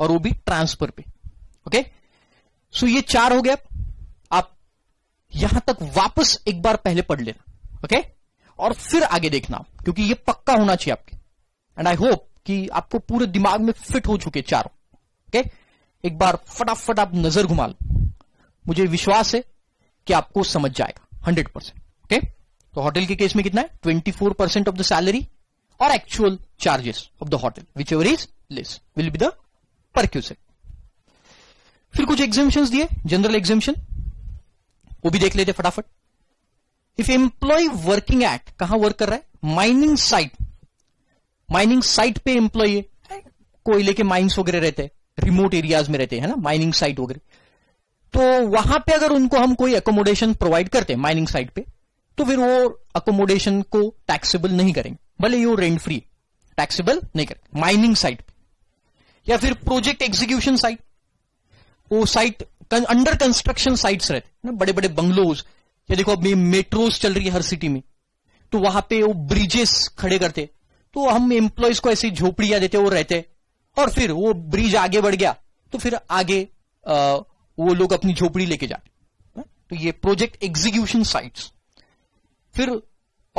और वो भी ट्रांसफर पे. ओके, सो ये चार हो गया. आप यहां तक वापस एक बार पहले पढ़ लेना, ओके, और फिर आगे देखना क्योंकि ये पक्का होना चाहिए आपके. एंड आई होप कि आपको पूरे दिमाग में फिट हो चुके चारों. ओके, एक बार फटाफट आप नजर घुमा लो, मुझे विश्वास है कि आपको समझ जाएगा हंड्रेड परसेंट. ओके, तो होटल के केस में कितना है, twenty four percent of the salary और actual charges of the hotel whichever is less will be the perquisite. फिर कुछ एग्जेम्पशंस दिए, जनरल एग्जेम्पशन वो भी देख लेते फटाफट. इफ एम्प्लॉय वर्किंग एट, कहां वर्क कर रहा है, माइनिंग साइट, माइनिंग साइट पे एम्प्लॉय है, कोयले के माइन्स वगैरह रहते हैं, रिमोट एरियाज में रहते हैं, है ना, माइनिंग साइट वगैरह, तो वहां पे अगर उनको हम कोई अकोमोडेशन प्रोवाइड करते हैं माइनिंग साइट पे, तो फिर वो अकोमोडेशन को टैक्सेबल नहीं करेंगे, भले ये रेंट फ्री, टैक्सेबल नहीं करेंगे माइनिंग साइट पे. या फिर प्रोजेक्ट एग्जीक्यूशन साइट, वो साइट अंडर कंस्ट्रक्शन साइट्स रहते हैं ना, बड़े बड़े बंगलोज, या देखो अभी मेट्रोज चल रही है हर सिटी में, तो वहां पे वो ब्रिजेस खड़े करते, तो हम एम्प्लॉयज को ऐसी झोपड़ियां देते, वो रहते और फिर वो ब्रिज आगे बढ़ गया तो फिर आगे आ, वो लोग अपनी झोपड़ी लेके जाते। तो ये प्रोजेक्ट एग्जीक्यूशन साइट्स। फिर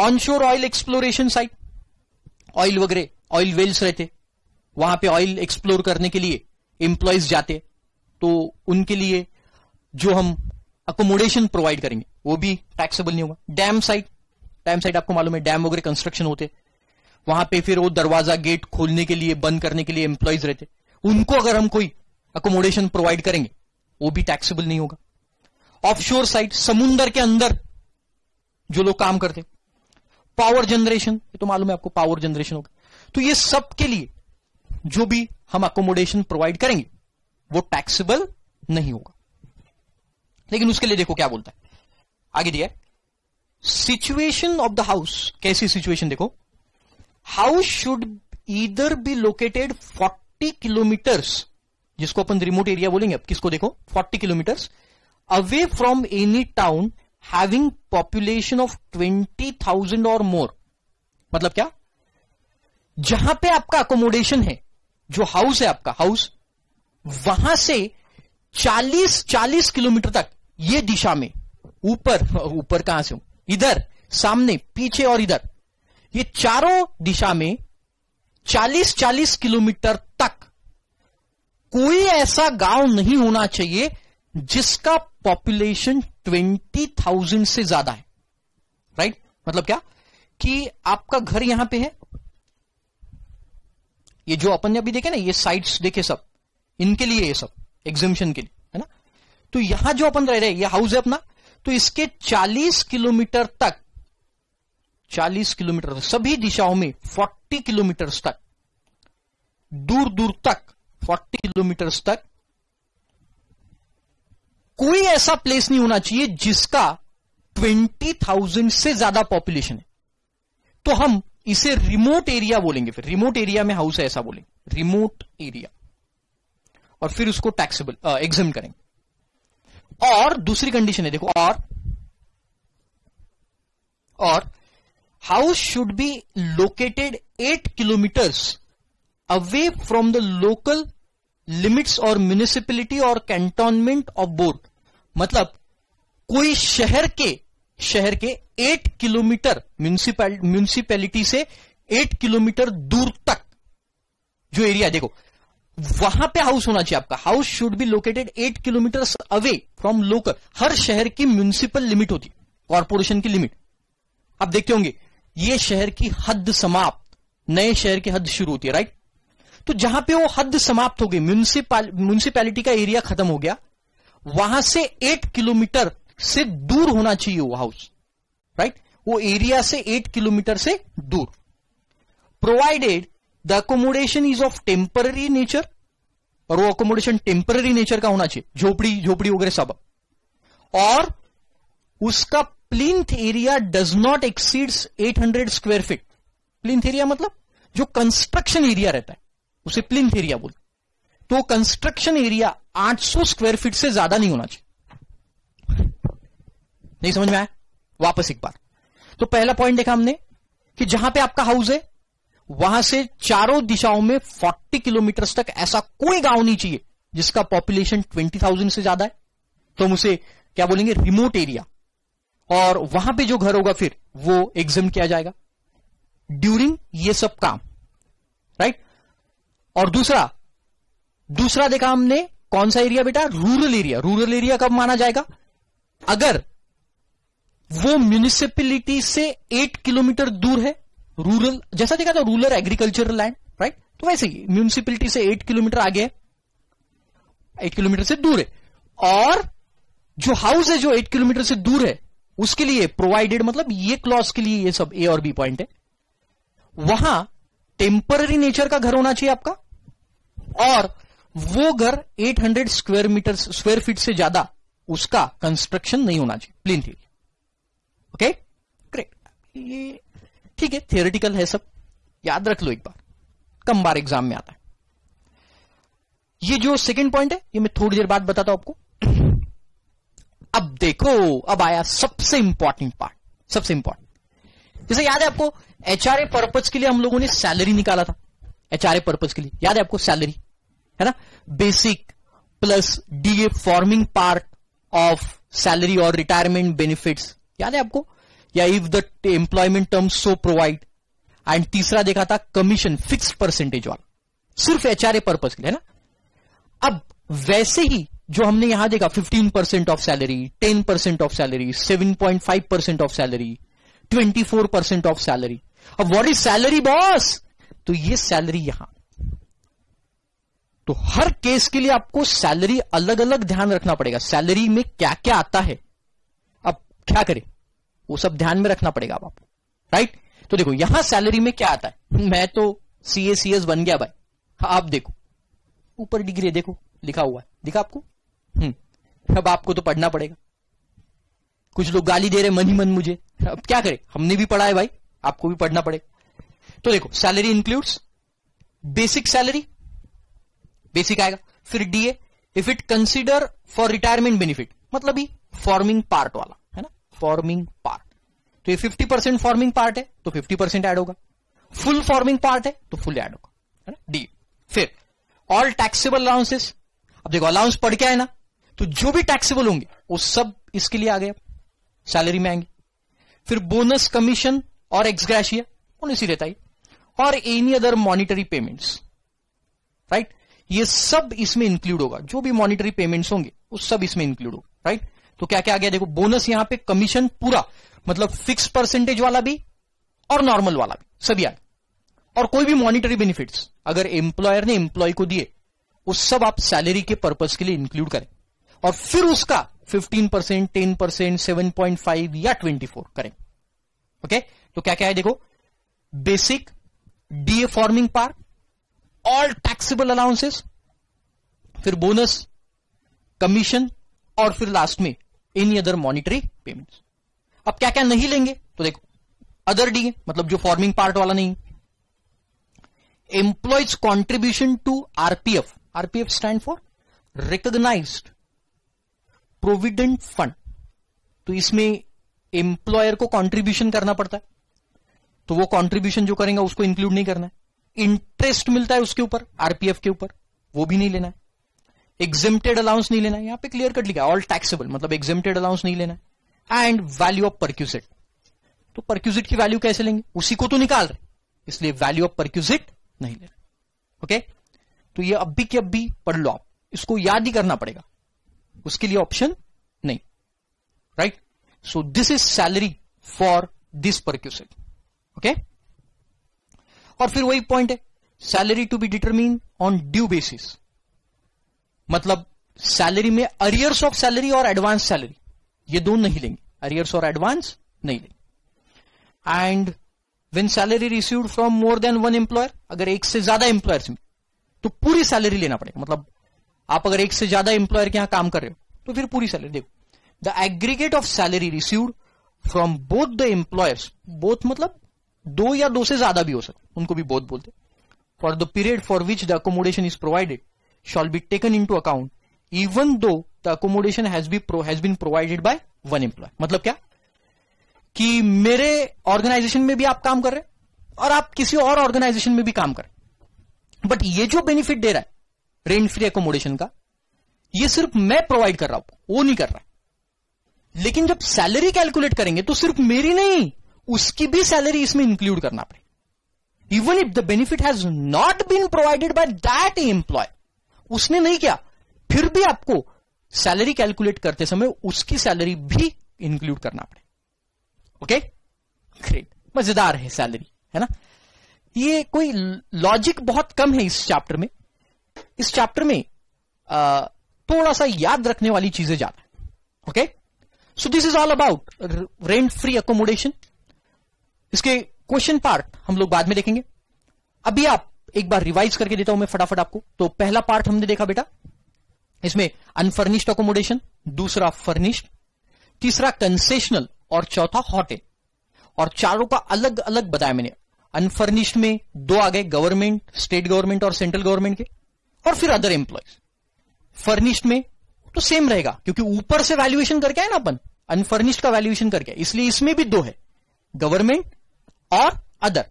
onshore oil exploration site, oil वगैरह ऑयल वेल्स रहते, वहां पे ऑयल एक्सप्लोर करने के लिए एम्प्लॉयज जाते, तो उनके लिए जो हम अकोमोडेशन प्रोवाइड करेंगे वो भी टैक्सेबल नहीं होगा। डैम साइट, डैम साइट आपको मालूम है डैम वगैरह कंस्ट्रक्शन होते, वहां पे फिर वो दरवाजा गेट खोलने के लिए बंद करने के लिए एम्प्लॉयज रहते, उनको अगर हम कोई अकोमोडेशन प्रोवाइड करेंगे वो भी टैक्सेबल नहीं होगा। ऑफशोर साइट, समुद्र के अंदर जो लोग काम करते। पावर जनरेशन, ये तो मालूम है आपको पावर जनरेशन होगा। तो ये सब के लिए जो भी हम अकोमोडेशन प्रोवाइड करेंगे वो टैक्सेबल नहीं होगा। लेकिन उसके लिए देखो क्या बोलता है, आगे दिया सिचुएशन ऑफ द हाउस। कैसी सिचुएशन देखो, house should either be located चालीस किलोमीटर्स, जिसको अपन रिमोट एरिया बोलेंगे, अब किसको देखो चालीस kilometers away from any town having population of बीस हज़ार और मोर। मतलब क्या, जहां पे आपका अकोमोडेशन है, जो हाउस है आपका हाउस, वहां से चालीस चालीस किलोमीटर तक ये दिशा में, ऊपर ऊपर कहां से हो, इधर सामने पीछे और इधर, ये चारों दिशा में चालीस चालीस किलोमीटर तक कोई ऐसा गांव नहीं होना चाहिए जिसका पॉपुलेशन बीस हज़ार से ज्यादा है। राइट, मतलब क्या कि आपका घर यहां पे है, ये जो अपन ने अभी देखे ना ये साइट्स देखे सब, इनके लिए ये सब एग्जिबिशन के लिए है ना। तो यहां जो अपन रह रहे हैं ये हाउस है अपना, तो इसके चालीस किलोमीटर तक, चालीस किलोमीटर सभी दिशाओं में चालीस किलोमीटर तक, दूर दूर तक चालीस किलोमीटर तक कोई ऐसा प्लेस नहीं होना चाहिए जिसका बीस हज़ार से ज्यादा पॉपुलेशन है। तो हम इसे रिमोट एरिया बोलेंगे, फिर रिमोट एरिया में हाउस है ऐसा बोलेंगे रिमोट एरिया, और फिर उसको टैक्सेबल एग्जाम करेंगे। और दूसरी कंडीशन है देखो, और और house should be located eight kilometres away from the local limits और म्युनिसिपैलिटी और कैंटोनमेंट ऑफ बोर्ड। मतलब कोई शहर के शहर के एट किलोमीटर म्युनिसिपल म्युनिसिपैलिटी से एट किलोमीटर दूर तक जो एरिया देखो वहां पे हाउस होना चाहिए आपका। House should be located eight kilometer away from local, हर शहर की म्युनिसिपल लिमिट होती है, कॉर्पोरेशन की लिमिट। आप देखते होंगे ये शहर की हद समाप्त, नए शहर की हद शुरू होती है। राइट, तो जहां पे वो हद समाप्त हो गई, म्युनिसिपल म्युनिसिपैलिटी का एरिया खत्म हो गया, वहां से एट किलोमीटर से दूर होना चाहिए वो हाउस। राइट, वो एरिया से एट किलोमीटर से दूर। Provided the accommodation is of temporary nature, और वो अकोमोडेशन टेम्पररी नेचर का होना चाहिए, झोपड़ी झोपड़ी वगैरह सब, और उसका plinth area does not exceeds आठ सौ स्क्वायर फीट। प्लिंथ एरिया मतलब जो कंस्ट्रक्शन एरिया रहता है उसे प्लिंथ एरिया बोलते। तो कंस्ट्रक्शन एरिया आठ सौ स्क्वायर फीट से ज्यादा नहीं होना चाहिए। नहीं समझ में आया? वापस एक बार, तो पहला पॉइंट देखा हमने कि जहां पे आपका हाउस है वहां से चारों दिशाओं में चालीस किलोमीटर तक ऐसा कोई गांव नहीं चाहिए जिसका पॉपुलेशन बीस हज़ार से ज्यादा है, तो हम उसे क्या बोलेंगे, रिमोट एरिया। और वहां पे जो घर होगा फिर वो एग्जाम किया जाएगा ड्यूरिंग ये सब काम। राइट, और दूसरा दूसरा देखा हमने कौन सा एरिया बेटा, रूरल एरिया। रूरल एरिया कब माना जाएगा, अगर वो म्युनिसिपैलिटी से एट किलोमीटर दूर है। रूरल जैसा देखा था रूरल एग्रीकल्चरल लैंड, राइट, तो वैसे ही म्युनिसिपैलिटी से एट किलोमीटर आगे है, एट किलोमीटर से दूर है। और जो हाउस है जो एट किलोमीटर से दूर है उसके लिए प्रोवाइडेड, मतलब ये क्लॉज के लिए ये सब ए और बी पॉइंट है, वहां टेम्पररी नेचर का घर होना चाहिए आपका, और वो घर आठ सौ स्क्वायर मीटर स्क्वायर फीट से ज्यादा उसका कंस्ट्रक्शन नहीं होना चाहिए, प्लेन एरिया। ओके ग्रेट, ये ठीक है, थियोरेटिकल है सब, याद रख लो एक बार, कम बार एग्जाम में आता है। ये जो सेकंड पॉइंट है ये मैं थोड़ी देर बाद बताता हूं आपको। अब देखो, अब आया सबसे इंपॉर्टेंट पार्ट, सबसे इंपॉर्टेंट। जैसे याद है आपको एचआरए पर्पस के लिए हम लोगों ने सैलरी निकाला था, एचआरए पर्पज के लिए, याद है आपको, सैलरी है ना, basic plus DA forming part of salary और रिटायरमेंट बेनिफिट्स, याद है आपको, या if the employment term so provide. And तीसरा देखा था कमीशन फिक्स परसेंटेज वाला, सिर्फ एचआरए पर्पज के लिए, है ना। अब वैसे ही जो हमने यहां देखा पंद्रह परसेंट ऑफ सैलरी, दस परसेंट ऑफ सैलरी, सात point five percent of salary, चौबीस परसेंट ऑफ सैलरी। अब व्हाट इज सैलरी बॉस, तो ये सैलरी यहां, तो हर केस के लिए आपको सैलरी अलग अलग ध्यान रखना पड़ेगा, सैलरी में क्या क्या आता है, अब क्या करें वो सब ध्यान में रखना पड़ेगा आपको, राइट। तो देखो यहां सैलरी में क्या आता है, मैं तो सी ए सी एस बन गया भाई, आप देखो ऊपर डिग्री देखो लिखा हुआ है, दिखा आपको, हम्म, अब आपको तो पढ़ना पड़ेगा। कुछ लोग गाली दे रहे मन ही मन मुझे, अब क्या करें, हमने भी पढ़ा है भाई, आपको भी पढ़ना पड़ेगा। तो देखो salary includes basic salary, basic आएगा, फिर DA if it consider for retirement benefit, मतलब ही फॉर्मिंग पार्ट वाला है ना, फॉर्मिंग पार्ट, तो ये फिफ्टी परसेंट फॉर्मिंग पार्ट है तो फिफ्टी परसेंट एड होगा, फुल फॉर्मिंग पार्ट है तो फुल एड होगा, है ना, डीए। फिर ऑल टैक्सेबल अलाउंसेस, अब देखो अलाउंस पढ़ के आए ना, तो जो भी टैक्सेबल होंगे वो सब इसके लिए आ गए, सैलरी में आएंगे। फिर बोनस, कमीशन और एक्सग्रेशिया उन्हें सी रहता है, और any other monetary payments, right, ये सब इसमें इंक्लूड होगा, जो भी मॉनिटरी पेमेंट्स होंगे वो सब इसमें इंक्लूड होगा, राइट। तो क्या क्या आ गया देखो, बोनस यहां पे, कमीशन पूरा मतलब फिक्स परसेंटेज वाला भी और नॉर्मल वाला भी सभी आ गए, और कोई भी मॉनिटरी बेनिफिट्स अगर एम्प्लॉयर ने एम्प्लॉय को दिए वो सब आप सैलरी के पर्पस के लिए इंक्लूड करें, और फिर उसका पंद्रह परसेंट, दस परसेंट, सात पॉइंट फाइव या चौबीस करें, ओके। तो क्या क्या है देखो, basic, DA forming part, all taxable allowances, फिर बोनस, कमीशन, और फिर लास्ट में एनी अदर मॉनिटरी पेमेंट्स। अब क्या क्या नहीं लेंगे, तो देखो अदर डीए मतलब जो फॉर्मिंग पार्ट वाला नहीं, employees contribution to RPF, R P F stand for recognised provident fund, तो इसमें एम्प्लॉयर को कंट्रीब्यूशन करना पड़ता है, तो वो कंट्रीब्यूशन जो करेंगे उसको इंक्लूड नहीं करना है। इंटरेस्ट मिलता है उसके ऊपर आरपीएफ के ऊपर, वो भी नहीं लेना है। एग्जेम्प्टेड अलाउंस नहीं लेना है, यहां पे क्लियर कट लिखा है ऑल टैक्सेबल, मतलब एग्जेम्प्टेड अलाउंस नहीं लेना है। एंड वैल्यू ऑफ परक्यूजिट, तो परक्यूजिट की वैल्यू कैसे लेंगे, उसी को तो निकाल रहे, इसलिए वैल्यू ऑफ परक्यूजिट नहीं लेना, ओके okay? तो ये अभी के अभी पढ़ लो आप, इसको याद ही करना पड़ेगा, उसके लिए ऑप्शन नहीं, right. So this is salary for this perquisite, okay. और फिर वही पॉइंट है, salary to be determine on due basis, मतलब सैलरी में अरियर्स ऑफ सैलरी और एडवांस सैलरी ये दोनों नहीं लेंगे, अरियर्स और एडवांस नहीं लेंगे। And when salary received from more than one employer, अगर एक से ज्यादा एम्प्लॉयर्स में, तो पूरी सैलरी लेना पड़ेगा, मतलब आप अगर एक से ज्यादा एम्प्लॉयर के यहां काम कर रहे हो तो फिर पूरी सैलरी। देखो the aggregate of salary received from both the employers, both मतलब दो या दो से ज्यादा भी हो सकते, उनको भी बोथ बोलते, for the period for which the accommodation is provided shall be taken into account even though the accommodation has been provided by one employ. मतलब क्या कि मेरे ऑर्गेनाइजेशन में भी आप काम कर रहे हैं और आप किसी और ऑर्गेनाइजेशन में भी काम कर रहे हैं, बट ये जो बेनिफिट दे रहा है रेंट फ्री एकोमोडेशन का, ये सिर्फ मैं प्रोवाइड कर रहा हूं, वो नहीं कर रहा है। लेकिन जब सैलरी कैलकुलेट करेंगे तो सिर्फ मेरी नहीं, उसकी भी सैलरी इसमें इंक्लूड करना पड़ेगा, even if the benefit has not been provided by that employ, उसने नहीं किया, फिर भी आपको सैलरी कैलकुलेट करते समय उसकी सैलरी भी इंक्लूड करना पड़ेगा, ओके ग्रेट। मजेदार है सैलरी, है ना, ये कोई लॉजिक बहुत कम है इस चैप्टर में, इस चैप्टर में आ, थोड़ा सा याद रखने वाली चीजें ज्यादा है, okay. So this is all about rent free accommodation, इसके क्वेश्चन पार्ट हम लोग बाद में देखेंगे, अभी आप एक बार रिवाइज करके देता हूं मैं फटाफट आपको। तो पहला पार्ट हमने देखा बेटा, इसमें अनफर्निश्ड अकोमोडेशन, दूसरा फर्निश्ड, तीसरा कंसेशनल और चौथा होटल, और चारों का अलग अलग बताया मैंने। अनफर्निश्ड में दो आ गए, गवर्नमेंट, स्टेट गवर्नमेंट और सेंट्रल गवर्नमेंट के, और फिर अदर एम्प्लॉयज। फर्निश्ड में तो सेम रहेगा क्योंकि ऊपर से वैल्यूएशन करके आए ना अपन, अनफर्निश्ड का वैल्यूएशन करके, इसलिए इसमें भी दो है, गवर्नमेंट और अदर,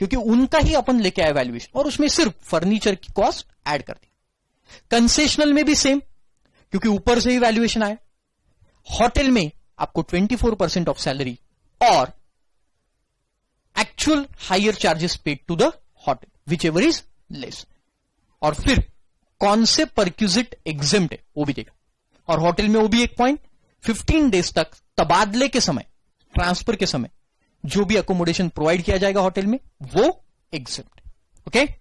क्योंकि उनका ही अपन लेके आए वैल्यूएशन और उसमें सिर्फ फर्नीचर की कॉस्ट ऐड कर दी। कंसेशनल में भी सेम, क्योंकि ऊपर से ही वैल्यूएशन आया। होटल में आपको चौबीस परसेंट ऑफ सैलरी और actual hire charges paid to the hotel whichever is less. और फिर कौन से परक्यूजिट एग्जेम्प्ट है वो भी देखा। और होटल में वो भी एक पॉइंट, पंद्रह डेज तक तबादले के समय, ट्रांसफर के समय जो भी अकोमोडेशन प्रोवाइड किया जाएगा होटल में वो एग्जेम्प्ट। Okay okay?